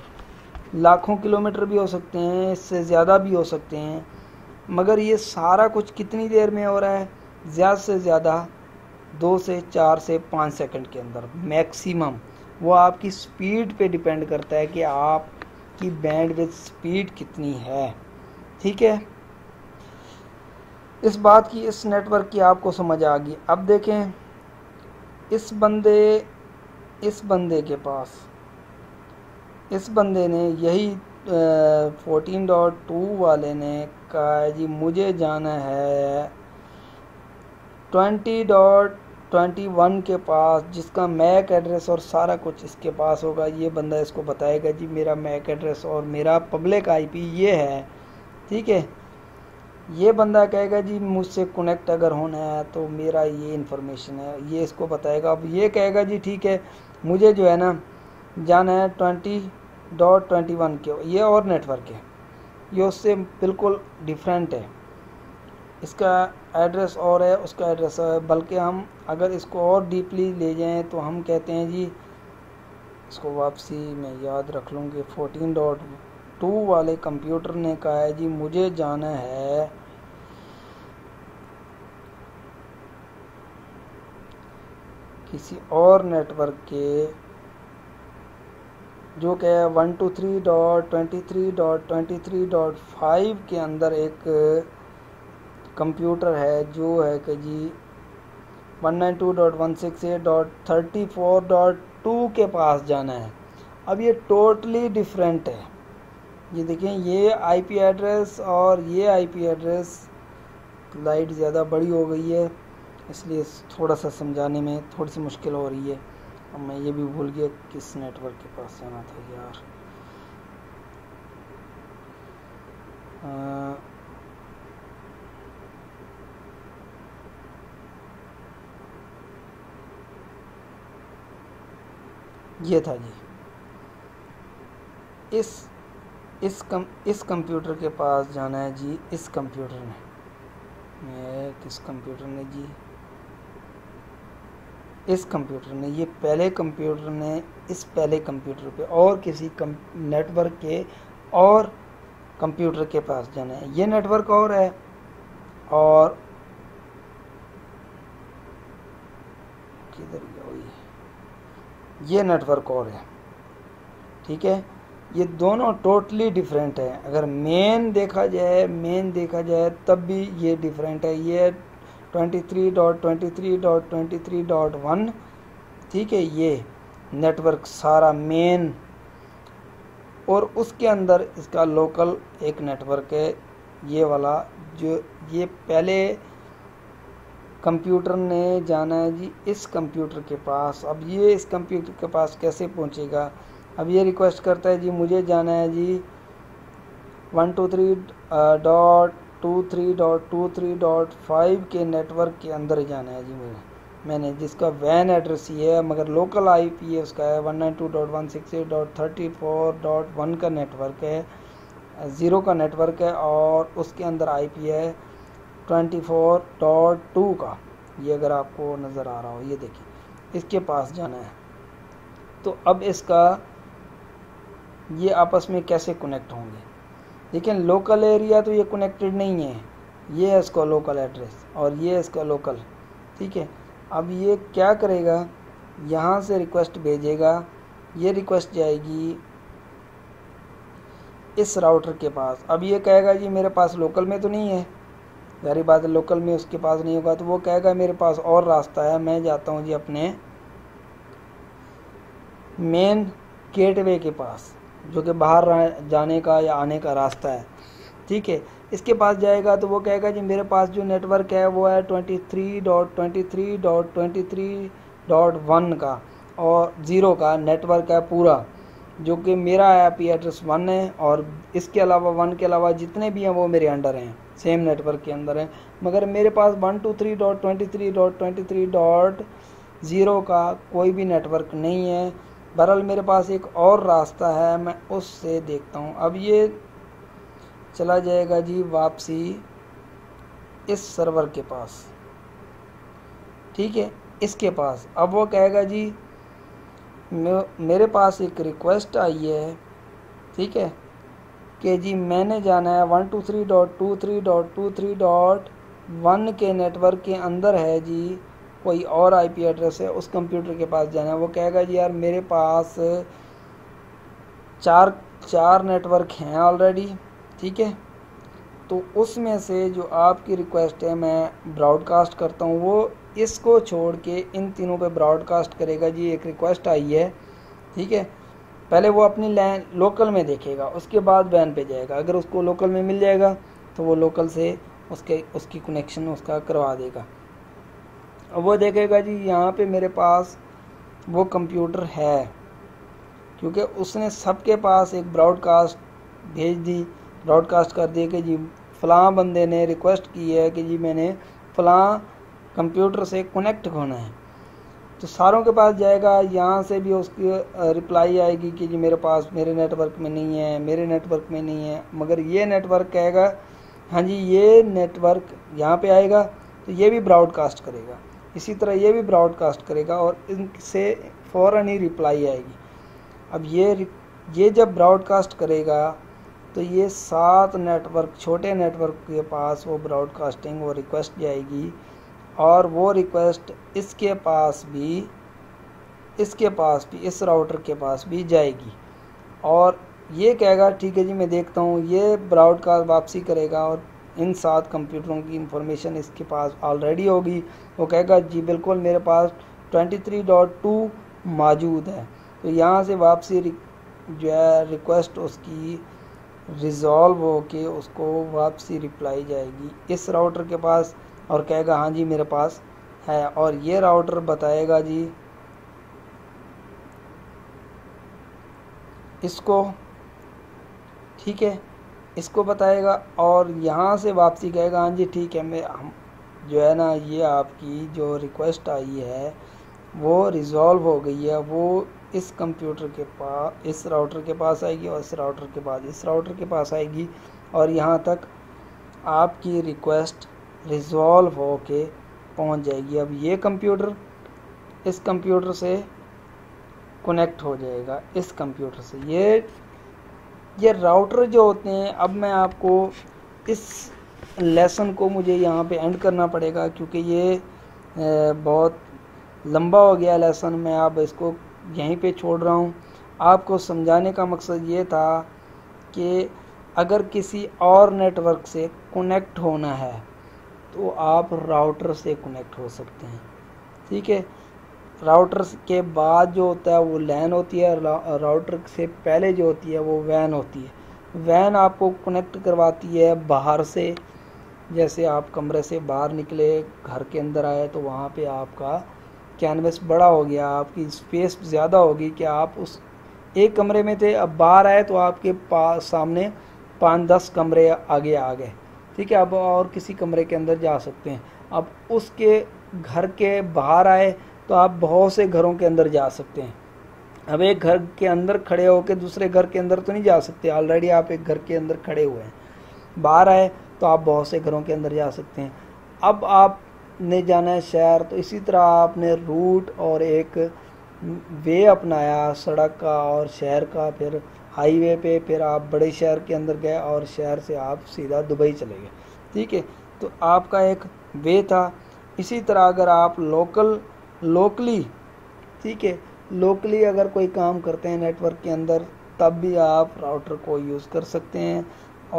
लाखों किलोमीटर भी हो सकते हैं, इससे ज़्यादा भी हो सकते हैं, मगर ये सारा कुछ कितनी देर में हो रहा है, ज़्यादा से ज़्यादा दो से चार से पाँच सेकंड के अंदर मैक्सिमम। वो आपकी स्पीड पे डिपेंड करता है कि आपकी बैंडविड्थ स्पीड कितनी है। ठीक है, इस बात की इस नेटवर्क की आपको समझ आ गई। अब देखें इस बंदे इस बंदे के पास इस बंदे ने यही फोर्टीन डॉट टू वाले ने कहा जी मुझे जाना है ट्वेंटी डॉट ट्वेंटी वन के पास, जिसका मैक एड्रेस और सारा कुछ इसके पास होगा। ये बंदा इसको बताएगा जी मेरा मैक एड्रेस और मेरा पब्लिक आईपी ये है। ठीक है, ये बंदा कहेगा जी मुझसे कनेक्ट अगर होना है तो मेरा ये इन्फॉर्मेशन है, ये इसको बताएगा। अब ये कहेगा जी ठीक है मुझे जो है ना जाना है ट्वेंटी डॉट ट्वेंटी वन के, ये और नेटवर्क है, ये उससे बिल्कुल डिफरेंट है। इसका एड्रेस और है, उसका एड्रेस है, बल्कि हम अगर इसको और डीपली ले जाएं तो हम कहते हैं जी, इसको वापसी में याद रख लूँगी, फोर्टीन डॉट टू वाले कंप्यूटर ने कहा है जी मुझे जाना है किसी और नेटवर्क के जो कि one two three dot twenty three dot twenty three dot five के अंदर एक कंप्यूटर है जो है कि जी one nine two dot one six eight dot thirty four dot two के पास जाना है। अब ये टोटली डिफरेंट है। ये देखें, ये आईपी एड्रेस और ये आईपी एड्रेस, लाइट ज़्यादा बड़ी हो गई है इसलिए थोड़ा सा समझाने में थोड़ी सी मुश्किल हो रही है। अब मैं ये भी भूल गया किस नेटवर्क के पास जाना था यार। आ, ये था जी, इस इस कम इस कंप्यूटर के पास जाना है जी। इस कंप्यूटर ने ये किस कंप्यूटर ने जी इस कंप्यूटर ने ये पहले कंप्यूटर ने इस पहले कंप्यूटर पे और किसी नेटवर्क के और कंप्यूटर के पास जाना है। ये नेटवर्क और है और किधर गई, ये नेटवर्क और है। ठीक है, ये दोनों टोटली डिफरेंट है। अगर मेन देखा जाए मेन देखा जाए तब भी ये डिफरेंट है। ये twenty three dot twenty three dot twenty three dot one, ठीक है, ये नेटवर्क सारा मेन, और उसके अंदर इसका लोकल एक नेटवर्क है ये वाला, जो ये पहले कंप्यूटर ने जाना है जी इस कंप्यूटर के पास। अब ये इस कंप्यूटर के पास कैसे पहुंचेगा? अब ये रिक्वेस्ट करता है जी मुझे जाना है जी one two three dot two three dot two three dot five के नेटवर्क के अंदर ही जाना है जी मुझे। मैंने जिसका वैन एड्रेस ये है मगर लोकल आईपी है उसका है one nine two dot one six eight dot thirty four dot one का नेटवर्क है, ज़ीरो का नेटवर्क है, और उसके अंदर आईपी है ट्वेंटी फोर डॉट टू का। ये अगर आपको नज़र आ रहा हो, ये देखिए, इसके पास जाना है। तो अब इसका ये आपस में कैसे कनेक्ट होंगे? लेकिन लोकल एरिया तो ये कनेक्टेड नहीं है, ये है इसका लोकल एड्रेस और ये है इसका लोकल। ठीक है, अब ये क्या करेगा, यहाँ से रिक्वेस्ट भेजेगा, ये रिक्वेस्ट जाएगी इस राउटर के पास। अब ये कहेगा जी मेरे पास लोकल में तो नहीं है, गरीब बात लोकल में उसके पास नहीं होगा, तो वो कहेगा मेरे पास और रास्ता है, मैं जाता हूँ जी अपने मेन गेटवे के पास जो कि बाहर जाने का या आने का रास्ता है। ठीक है, इसके पास जाएगा तो वो कहेगा जी मेरे पास जो नेटवर्क है वो है twenty three dot twenty three dot twenty three dot one का और ज़ीरो का नेटवर्क है पूरा, जो कि मेरा आईपी एड्रेस वन है और इसके अलावा वन के अलावा जितने भी हैं वो मेरे अंडर हैं, सेम नेटवर्क के अंदर हैं, मगर मेरे पास one two three dot twenty three dot twenty three dot zero का कोई भी नेटवर्क नहीं है। बहरहाल मेरे पास एक और रास्ता है, मैं उससे देखता हूँ। अब ये चला जाएगा जी वापसी इस सर्वर के पास, ठीक है, इसके पास। अब वो कहेगा जी मेरे पास एक रिक्वेस्ट आई है, ठीक है, कि जी मैंने जाना है one two three dot two three dot two three dot one के नेटवर्क के अंदर है जी कोई और आईपी एड्रेस है, उस कंप्यूटर के पास जाना है। वो कहेगा जी यार मेरे पास चार चार नेटवर्क हैं ऑलरेडी, ठीक है, तो उसमें से जो आपकी रिक्वेस्ट है मैं ब्रॉडकास्ट करता हूँ। वो इसको छोड़ के इन तीनों पे ब्रॉडकास्ट करेगा जी, एक रिक्वेस्ट आई है, ठीक है। पहले वो अपनी लैन लोकल में देखेगा, उसके बाद वैन पे जाएगा, अगर उसको लोकल में मिल जाएगा तो वो लोकल से उसके उसकी कनेक्शन उसका करवा देगा। अब वो देखेगा जी यहाँ पे मेरे पास वो कंप्यूटर है, क्योंकि उसने सबके पास एक ब्रॉडकास्ट भेज दी, ब्रॉडकास्ट कर दिया कि जी फ़लाँ बंदे ने रिक्वेस्ट की है कि जी मैंने फ़लाँ कंप्यूटर से कनेक्ट होना है। तो सारों के पास जाएगा। यहाँ से भी उसकी रिप्लाई आएगी कि जी मेरे पास मेरे नेटवर्क में नहीं है, मेरे नेटवर्क में नहीं है। मगर ये नेटवर्क कहेगा हाँ जी ये नेटवर्क यहाँ पे आएगा, तो ये भी ब्रॉडकास्ट करेगा, इसी तरह ये भी ब्रॉडकास्ट करेगा और इनसे फ़ौरन ही रिप्लाई आएगी। अब ये ये जब ब्रॉडकास्ट करेगा तो ये सात नेटवर्क, छोटे नेटवर्क के पास वो ब्रॉडकास्टिंग वो रिक्वेस्ट जाएगी और वो रिक्वेस्ट इसके पास भी इसके पास भी इस राउटर के पास भी जाएगी और ये कहेगा ठीक है जी मैं देखता हूँ। ये ब्रॉडकास्ट वापसी करेगा और इन सात कंप्यूटरों की इंफॉर्मेशन इसके पास ऑलरेडी होगी। वो कहेगा जी बिल्कुल मेरे पास तेईस डॉट दो मौजूद है। तो यहाँ से वापसी जो है रिक्वेस्ट उसकी रिज़ॉल्व हो के उसको वापसी रिप्लाई जाएगी इस राउटर के पास और कहेगा हाँ जी मेरे पास है। और ये राउटर बताएगा जी इसको, ठीक है इसको बताएगा और यहाँ से वापसी कहेगा हाँ जी ठीक है मैं हम जो है ना ये आपकी जो रिक्वेस्ट आई है वो रिज़ॉल्व हो गई है। वो इस कंप्यूटर के पास इस राउटर के पास आएगी और इस राउटर के पास इस राउटर के पास आएगी और यहाँ तक आपकी रिक्वेस्ट रिज़ॉल्व हो के पहुँच जाएगी। अब ये कंप्यूटर इस कंप्यूटर से कनेक्ट हो जाएगा, इस कंप्यूटर से ये ये राउटर जो होते हैं। अब मैं आपको इस लेसन को मुझे यहाँ पे एंड करना पड़ेगा क्योंकि ये बहुत लंबा हो गया लेसन। मैं आप इसको यहीं पे छोड़ रहा हूँ। आपको समझाने का मकसद ये था कि अगर किसी और नेटवर्क से कनेक्ट होना है तो आप राउटर से कनेक्ट हो सकते हैं, ठीक है। राउटर के बाद जो होता है वो लैन होती है, राउटर से पहले जो होती है वो वैन होती है। वैन आपको कनेक्ट करवाती है बाहर से, जैसे आप कमरे से बाहर निकले घर के अंदर आए तो वहाँ पे आपका कैनवस बड़ा हो गया, आपकी स्पेस ज़्यादा होगी कि आप उस एक कमरे में थे, अब बाहर आए तो आपके पास सामने पाँच दस कमरे आगे आ गए, ठीक है। अब और किसी कमरे के अंदर जा सकते हैं। अब उसके घर के बाहर आए तो आप बहुत से घरों के अंदर जा सकते हैं। अब एक घर के अंदर खड़े होकर दूसरे घर के अंदर तो नहीं जा सकते, ऑलरेडी आप एक घर के अंदर खड़े हुए हैं। बाहर आए तो आप बहुत से घरों के अंदर जा सकते हैं। अब आपने जाना है शहर, तो इसी तरह आपने रूट और एक वे अपनाया सड़क का और शहर का, फिर हाईवे पे, फिर आप बड़े शहर के अंदर गए और शहर से आप सीधा दुबई चले गए, ठीक है। तो आपका एक वे था। इसी तरह अगर आप लोकल लोकली ठीक है लोकली अगर कोई काम करते हैं नेटवर्क के अंदर तब भी आप राउटर को यूज़ कर सकते हैं।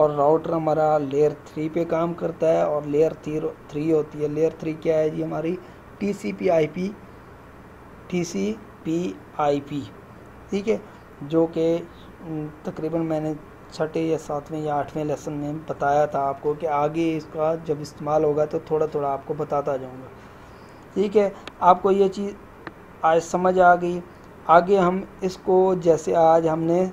और राउटर हमारा लेयर थ्री पे काम करता है और लेयर थ्री थ्री होती है। लेयर थ्री क्या है जी? हमारी T C P I P T C P I P, ठीक है, जो कि तकरीबन मैंने छठे या सातवें या आठवें लेसन में बताया था आपको कि आगे इसका जब इस्तेमाल होगा तो थोड़ा थोड़ा आपको बताता जाऊँगा, ठीक है। आपको ये चीज़ आज समझ आ गई। आगे हम इसको, जैसे आज हमने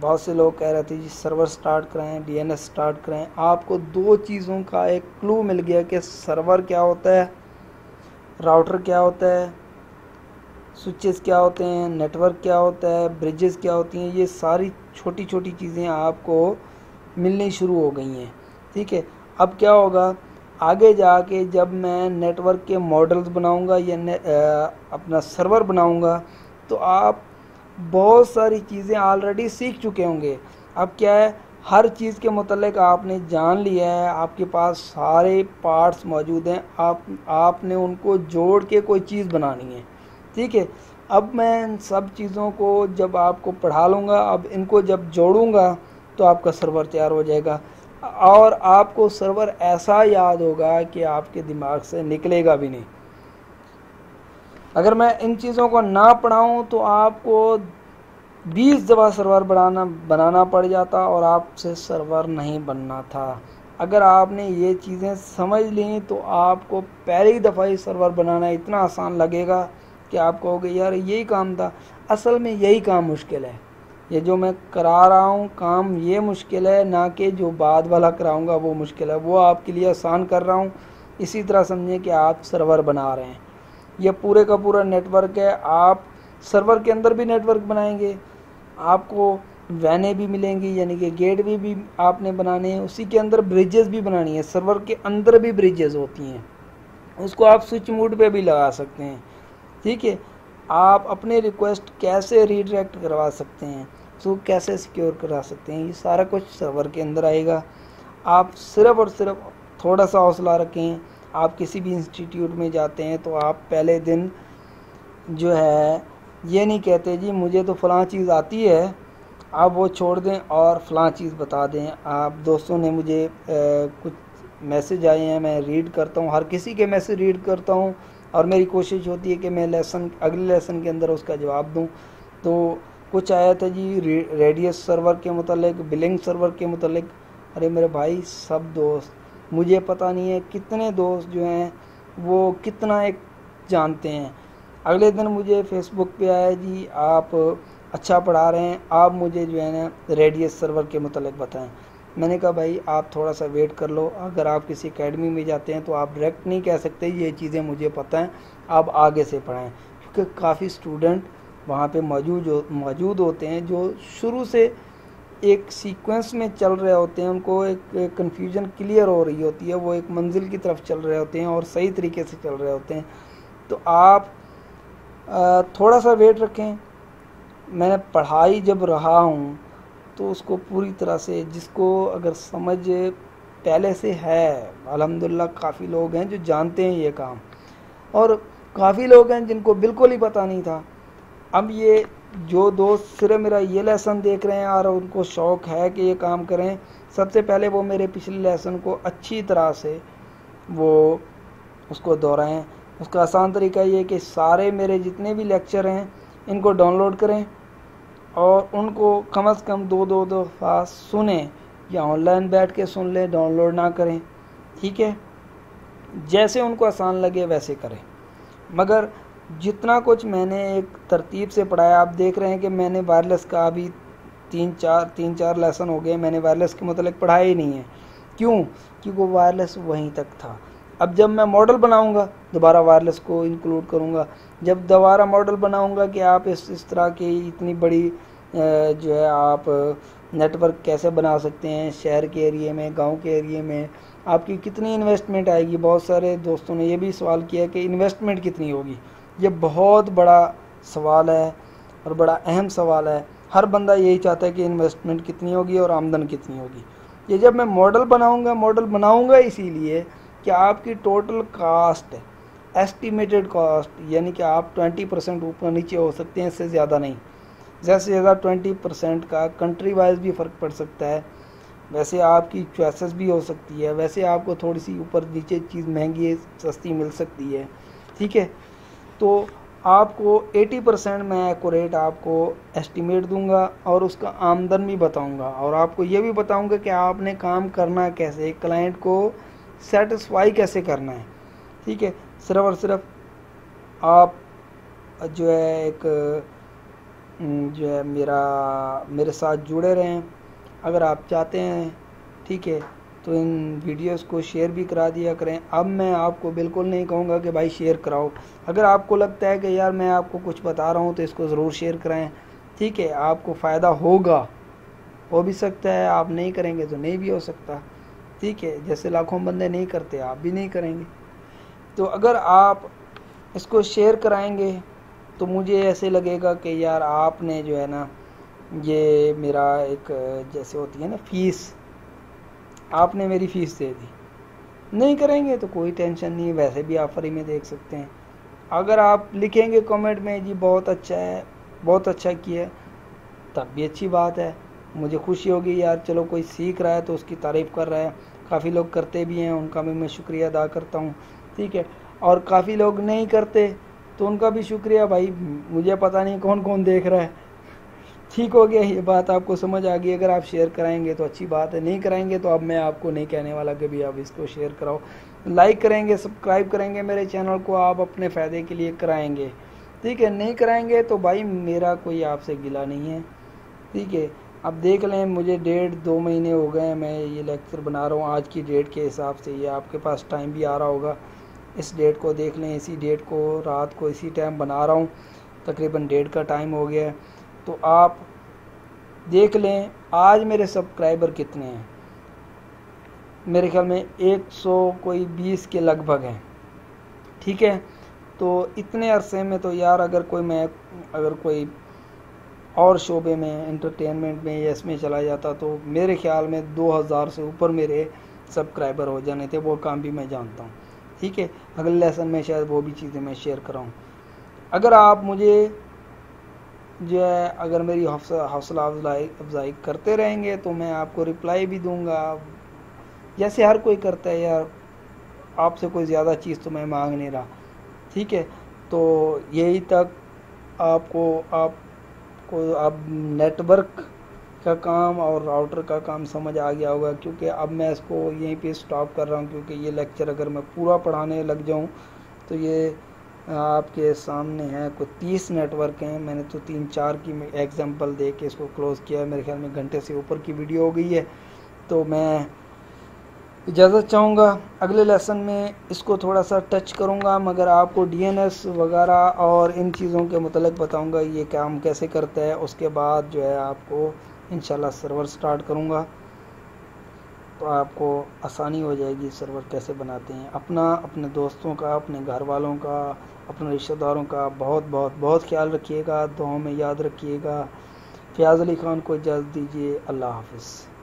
बहुत से लोग कह रहे थे जी सर्वर स्टार्ट कराएं, डी एन एस स्टार्ट कराएं, आपको दो चीज़ों का एक क्लू मिल गया कि सर्वर क्या होता है, राउटर क्या होता है, स्विचेस क्या होते हैं, नेटवर्क क्या होता है, ब्रिजेस क्या होती हैं। ये सारी छोटी छोटी चीज़ें आपको मिलनी शुरू हो गई हैं, ठीक है। अब क्या होगा आगे जाके, जब मैं नेटवर्क के मॉडल्स बनाऊंगा या आ, अपना सर्वर बनाऊंगा तो आप बहुत सारी चीज़ें ऑलरेडी सीख चुके होंगे। अब क्या है, हर चीज़ के मतलब आपने जान लिया है, आपके पास सारे पार्ट्स मौजूद हैं, आप आपने उनको जोड़ के कोई चीज़ बनानी है, ठीक है। अब मैं इन सब चीज़ों को जब आपको पढ़ा लूँगा, अब इनको जब जोड़ूँगा तो आपका सर्वर तैयार हो जाएगा और आपको सर्वर ऐसा याद होगा कि आपके दिमाग से निकलेगा भी नहीं। अगर मैं इन चीज़ों को ना पढ़ाऊं तो आपको बीस दफ़ा सर्वर बनाना बनाना पड़ जाता और आपसे सर्वर नहीं बनना था। अगर आपने ये चीज़ें समझ ली तो आपको पहली दफ़ा ही सर्वर बनाना इतना आसान लगेगा कि आप कहोगे यार यही काम था। असल में यही काम मुश्किल है, ये जो मैं करा रहा हूँ काम ये मुश्किल है, ना कि जो बाद वाला कराऊँगा वो मुश्किल है, वो आपके लिए आसान कर रहा हूँ। इसी तरह समझें कि आप सर्वर बना रहे हैं, यह पूरे का पूरा नेटवर्क है। आप सर्वर के अंदर भी नेटवर्क बनाएंगे, आपको वैने भी मिलेंगी यानी कि गेट भी, भी आपने बनाने हैं, उसी के अंदर ब्रिजेस भी बनानी है। सर्वर के अंदर भी ब्रिजेस होती हैं, उसको आप स्विच मोड पे भी लगा सकते हैं। ठीक है, आप अपने रिक्वेस्ट कैसे रीडायरेक्ट करवा सकते हैं, उसको कैसे सिक्योर करा सकते हैं, ये सारा कुछ सर्वर के अंदर आएगा। आप सिर्फ और सिर्फ थोड़ा सा हौसला रखें। आप किसी भी इंस्टीट्यूट में जाते हैं तो आप पहले दिन जो है ये नहीं कहते जी मुझे तो फलां चीज़ आती है, आप वो छोड़ दें और फलां चीज़ बता दें। आप दोस्तों ने मुझे ए, कुछ मैसेज आए हैं, मैं रीड करता हूँ, हर किसी के मैसेज रीड करता हूँ और मेरी कोशिश होती है कि मैं लेसन अगले लेसन के अंदर उसका जवाब दूँ। तो कुछ आया था जी रे, रेडियस सर्वर के मतलब, बिलिंग सर्वर के मतलब। अरे मेरे भाई, सब दोस्त, मुझे पता नहीं है कितने दोस्त जो हैं वो कितना एक जानते हैं। अगले दिन मुझे फेसबुक पे आया जी आप अच्छा पढ़ा रहे हैं, आप मुझे जो है ना रेडियस सर्वर के मतलब बताएं। मैंने कहा भाई आप थोड़ा सा वेट कर लो, अगर आप किसी एकेडमी में जाते हैं तो आप डायरेक्ट नहीं कह सकते ये चीज़ें मुझे पता हैं, आप आगे से पढ़ाएं, क्योंकि काफ़ी स्टूडेंट वहाँ पे मौजूद मौजूद होते हैं जो शुरू से एक सीक्वेंस में चल रहे होते हैं, उनको एक कन्फ्यूजन क्लियर हो रही होती है, वो एक मंजिल की तरफ चल रहे होते हैं और सही तरीके से चल रहे होते हैं। तो आप थोड़ा सा वेट रखें। मैंने पढ़ाई जब रहा हूँ तो उसको पूरी तरह से, जिसको अगर समझ पहले से है, अल्हम्दुलिल्लाह काफ़ी लोग हैं जो जानते हैं ये काम, और काफ़ी लोग हैं जिनको बिल्कुल ही पता नहीं था। अब ये जो दोस्त सिर्फ मेरा ये लेसन देख रहे हैं और उनको शौक़ है कि ये काम करें, सबसे पहले वो मेरे पिछले लेसन को अच्छी तरह से वो उसको दोहराएं। उसका आसान तरीका ये है कि सारे मेरे जितने भी लेक्चर हैं इनको डाउनलोड करें और उनको कम से कम दो दो दफ़ा सुने, या ऑनलाइन बैठ के सुन लें, डाउनलोड ना करें। ठीक है, जैसे उनको आसान लगे वैसे करें, मगर जितना कुछ मैंने एक तरतीब से पढ़ाया। आप देख रहे हैं कि मैंने वायरलेस का अभी तीन चार तीन चार लेसन हो गए, मैंने वायरलेस के मतलब पढ़ाया ही नहीं है। क्यों? क्योंकि वायरलेस वहीं तक था। अब जब मैं मॉडल बनाऊंगा दोबारा वायरलेस को इंक्लूड करूंगा, जब दोबारा मॉडल बनाऊंगा कि आप इस इस तरह की इतनी बड़ी जो है आप नेटवर्क कैसे बना सकते हैं शहर के एरिए में, गांव के एरिए में, आपकी कितनी इन्वेस्टमेंट आएगी। बहुत सारे दोस्तों ने ये भी सवाल किया कि इन्वेस्टमेंट कितनी होगी। ये बहुत बड़ा सवाल है और बड़ा अहम सवाल है। हर बंदा यही चाहता है कि इन्वेस्टमेंट कितनी होगी और आमदन कितनी होगी। ये जब मैं मॉडल बनाऊँगा, मॉडल बनाऊँगा इसीलिए कि आपकी टोटल कास्ट, एस्टिमेटेड कास्ट, यानी कि आप बीस परसेंट ऊपर नीचे हो सकते हैं, इससे ज़्यादा नहीं। ज़्यादा से ज़्यादा बीस परसेंट का कंट्री वाइज भी फ़र्क पड़ सकता है, वैसे आपकी चॉइसेस भी हो सकती है, वैसे आपको थोड़ी सी ऊपर नीचे चीज़ महंगी सस्ती मिल सकती है। ठीक है, तो आपको अस्सी परसेंट मैं एक्यूरेट आपको एस्टिमेट दूंगा और उसका आमदन भी बताऊँगा, और आपको ये भी बताऊँगा कि आपने काम करना कैसे, क्लाइंट को सेटिस्फाई कैसे करना है। ठीक है, सिर्फ और सिर्फ आप जो है एक जो है मेरा मेरे साथ जुड़े रहें। अगर आप चाहते हैं, ठीक है, तो इन वीडियोस को शेयर भी करा दिया करें। अब मैं आपको बिल्कुल नहीं कहूँगा कि भाई शेयर कराओ। अगर आपको लगता है कि यार मैं आपको कुछ बता रहा हूँ तो इसको ज़रूर शेयर कराएं। ठीक है, आपको फ़ायदा होगा, हो भी सकता है, आप नहीं करेंगे तो नहीं भी हो सकता। ठीक है, जैसे लाखों बंदे नहीं करते आप भी नहीं करेंगे। तो अगर आप इसको शेयर कराएंगे तो मुझे ऐसे लगेगा कि यार आपने जो है ना ये मेरा एक जैसे होती है ना फीस, आपने मेरी फ़ीस दे दी। नहीं करेंगे तो कोई टेंशन नहीं है, वैसे भी आप फ्री में देख सकते हैं। अगर आप लिखेंगे कमेंट में जी बहुत अच्छा है, बहुत अच्छा किया, तब भी अच्छी बात है, मुझे खुशी होगी यार चलो कोई सीख रहा है तो उसकी तारीफ़ कर रहा है। काफ़ी लोग करते भी हैं, उनका भी मैं शुक्रिया अदा करता हूँ। ठीक है, और काफ़ी लोग नहीं करते तो उनका भी शुक्रिया, भाई मुझे पता नहीं कौन कौन देख रहा है। ठीक हो गया, ये बात आपको समझ आ गई। अगर आप शेयर कराएंगे तो अच्छी बात है, नहीं कराएंगे तो अब मैं आपको नहीं कहने वाला कि भी आप इसको शेयर कराओ। लाइक करेंगे, सब्सक्राइब करेंगे मेरे चैनल को, आप अपने फ़ायदे के लिए कराएंगे। ठीक है, नहीं कराएंगे तो भाई मेरा कोई आपसे गिला नहीं है। ठीक है, अब देख लें मुझे डेढ़ दो महीने हो गए हैं मैं ये लेक्चर बना रहा हूँ। आज की डेट के हिसाब से ये आपके पास टाइम भी आ रहा होगा। इस डेट को देख लें, इसी डेट को रात को इसी टाइम बना रहा हूँ, तकरीबन डेढ़ का टाइम हो गया है। तो आप देख लें आज मेरे सब्सक्राइबर कितने हैं, मेरे ख्याल में एक सौ कोई बीस के लगभग हैं। ठीक है, तो इतने अरसे में तो यार अगर कोई मैं अगर कोई और शोबे में इंटरटेनमेंट में या इसमें चला जाता तो मेरे ख्याल में दो हज़ार से ऊपर मेरे सब्सक्राइबर हो जाने थे। वो काम भी मैं जानता हूँ। ठीक है, अगले लेसन में शायद वो भी चीज़ें मैं शेयर कराऊँ। अगर आप मुझे जो है अगर मेरी हौसला अफजाई करते रहेंगे तो मैं आपको रिप्लाई भी दूँगा, जैसे हर कोई करता है। यार आपसे कोई ज़्यादा चीज़ तो मैं मांग नहीं रहा। ठीक है, तो यही तक आपको आपको अब नेटवर्क का काम और राउटर का काम समझ आ गया होगा, क्योंकि अब मैं इसको यहीं पे स्टॉप कर रहा हूँ, क्योंकि ये लेक्चर अगर मैं पूरा पढ़ाने लग जाऊँ तो ये आपके सामने है कोई तीस नेटवर्क हैं। मैंने तो तीन चार की एग्जांपल दे के इसको क्लोज़ किया है। मेरे ख्याल में घंटे से ऊपर की वीडियो हो गई है, तो मैं इजाज़त चाहूँगा। अगले लेसन में इसको थोड़ा सा टच करूँगा, मगर आपको डीएनएस वगैरह और इन चीज़ों के मतलब बताऊँगा, ये काम कैसे करता है। उसके बाद जो है आपको इंशाल्लाह सर्वर स्टार्ट करूँगा, तो आपको आसानी हो जाएगी सर्वर कैसे बनाते हैं। अपना, अपने दोस्तों का, अपने घर वालों का, अपने रिश्तेदारों का बहुत बहुत बहुत ख्याल रखिएगा। दुआओं में याद रखिएगा। फयाज़ अली ख़ान को इजाज़त दीजिए। अल्लाह हाफिज़।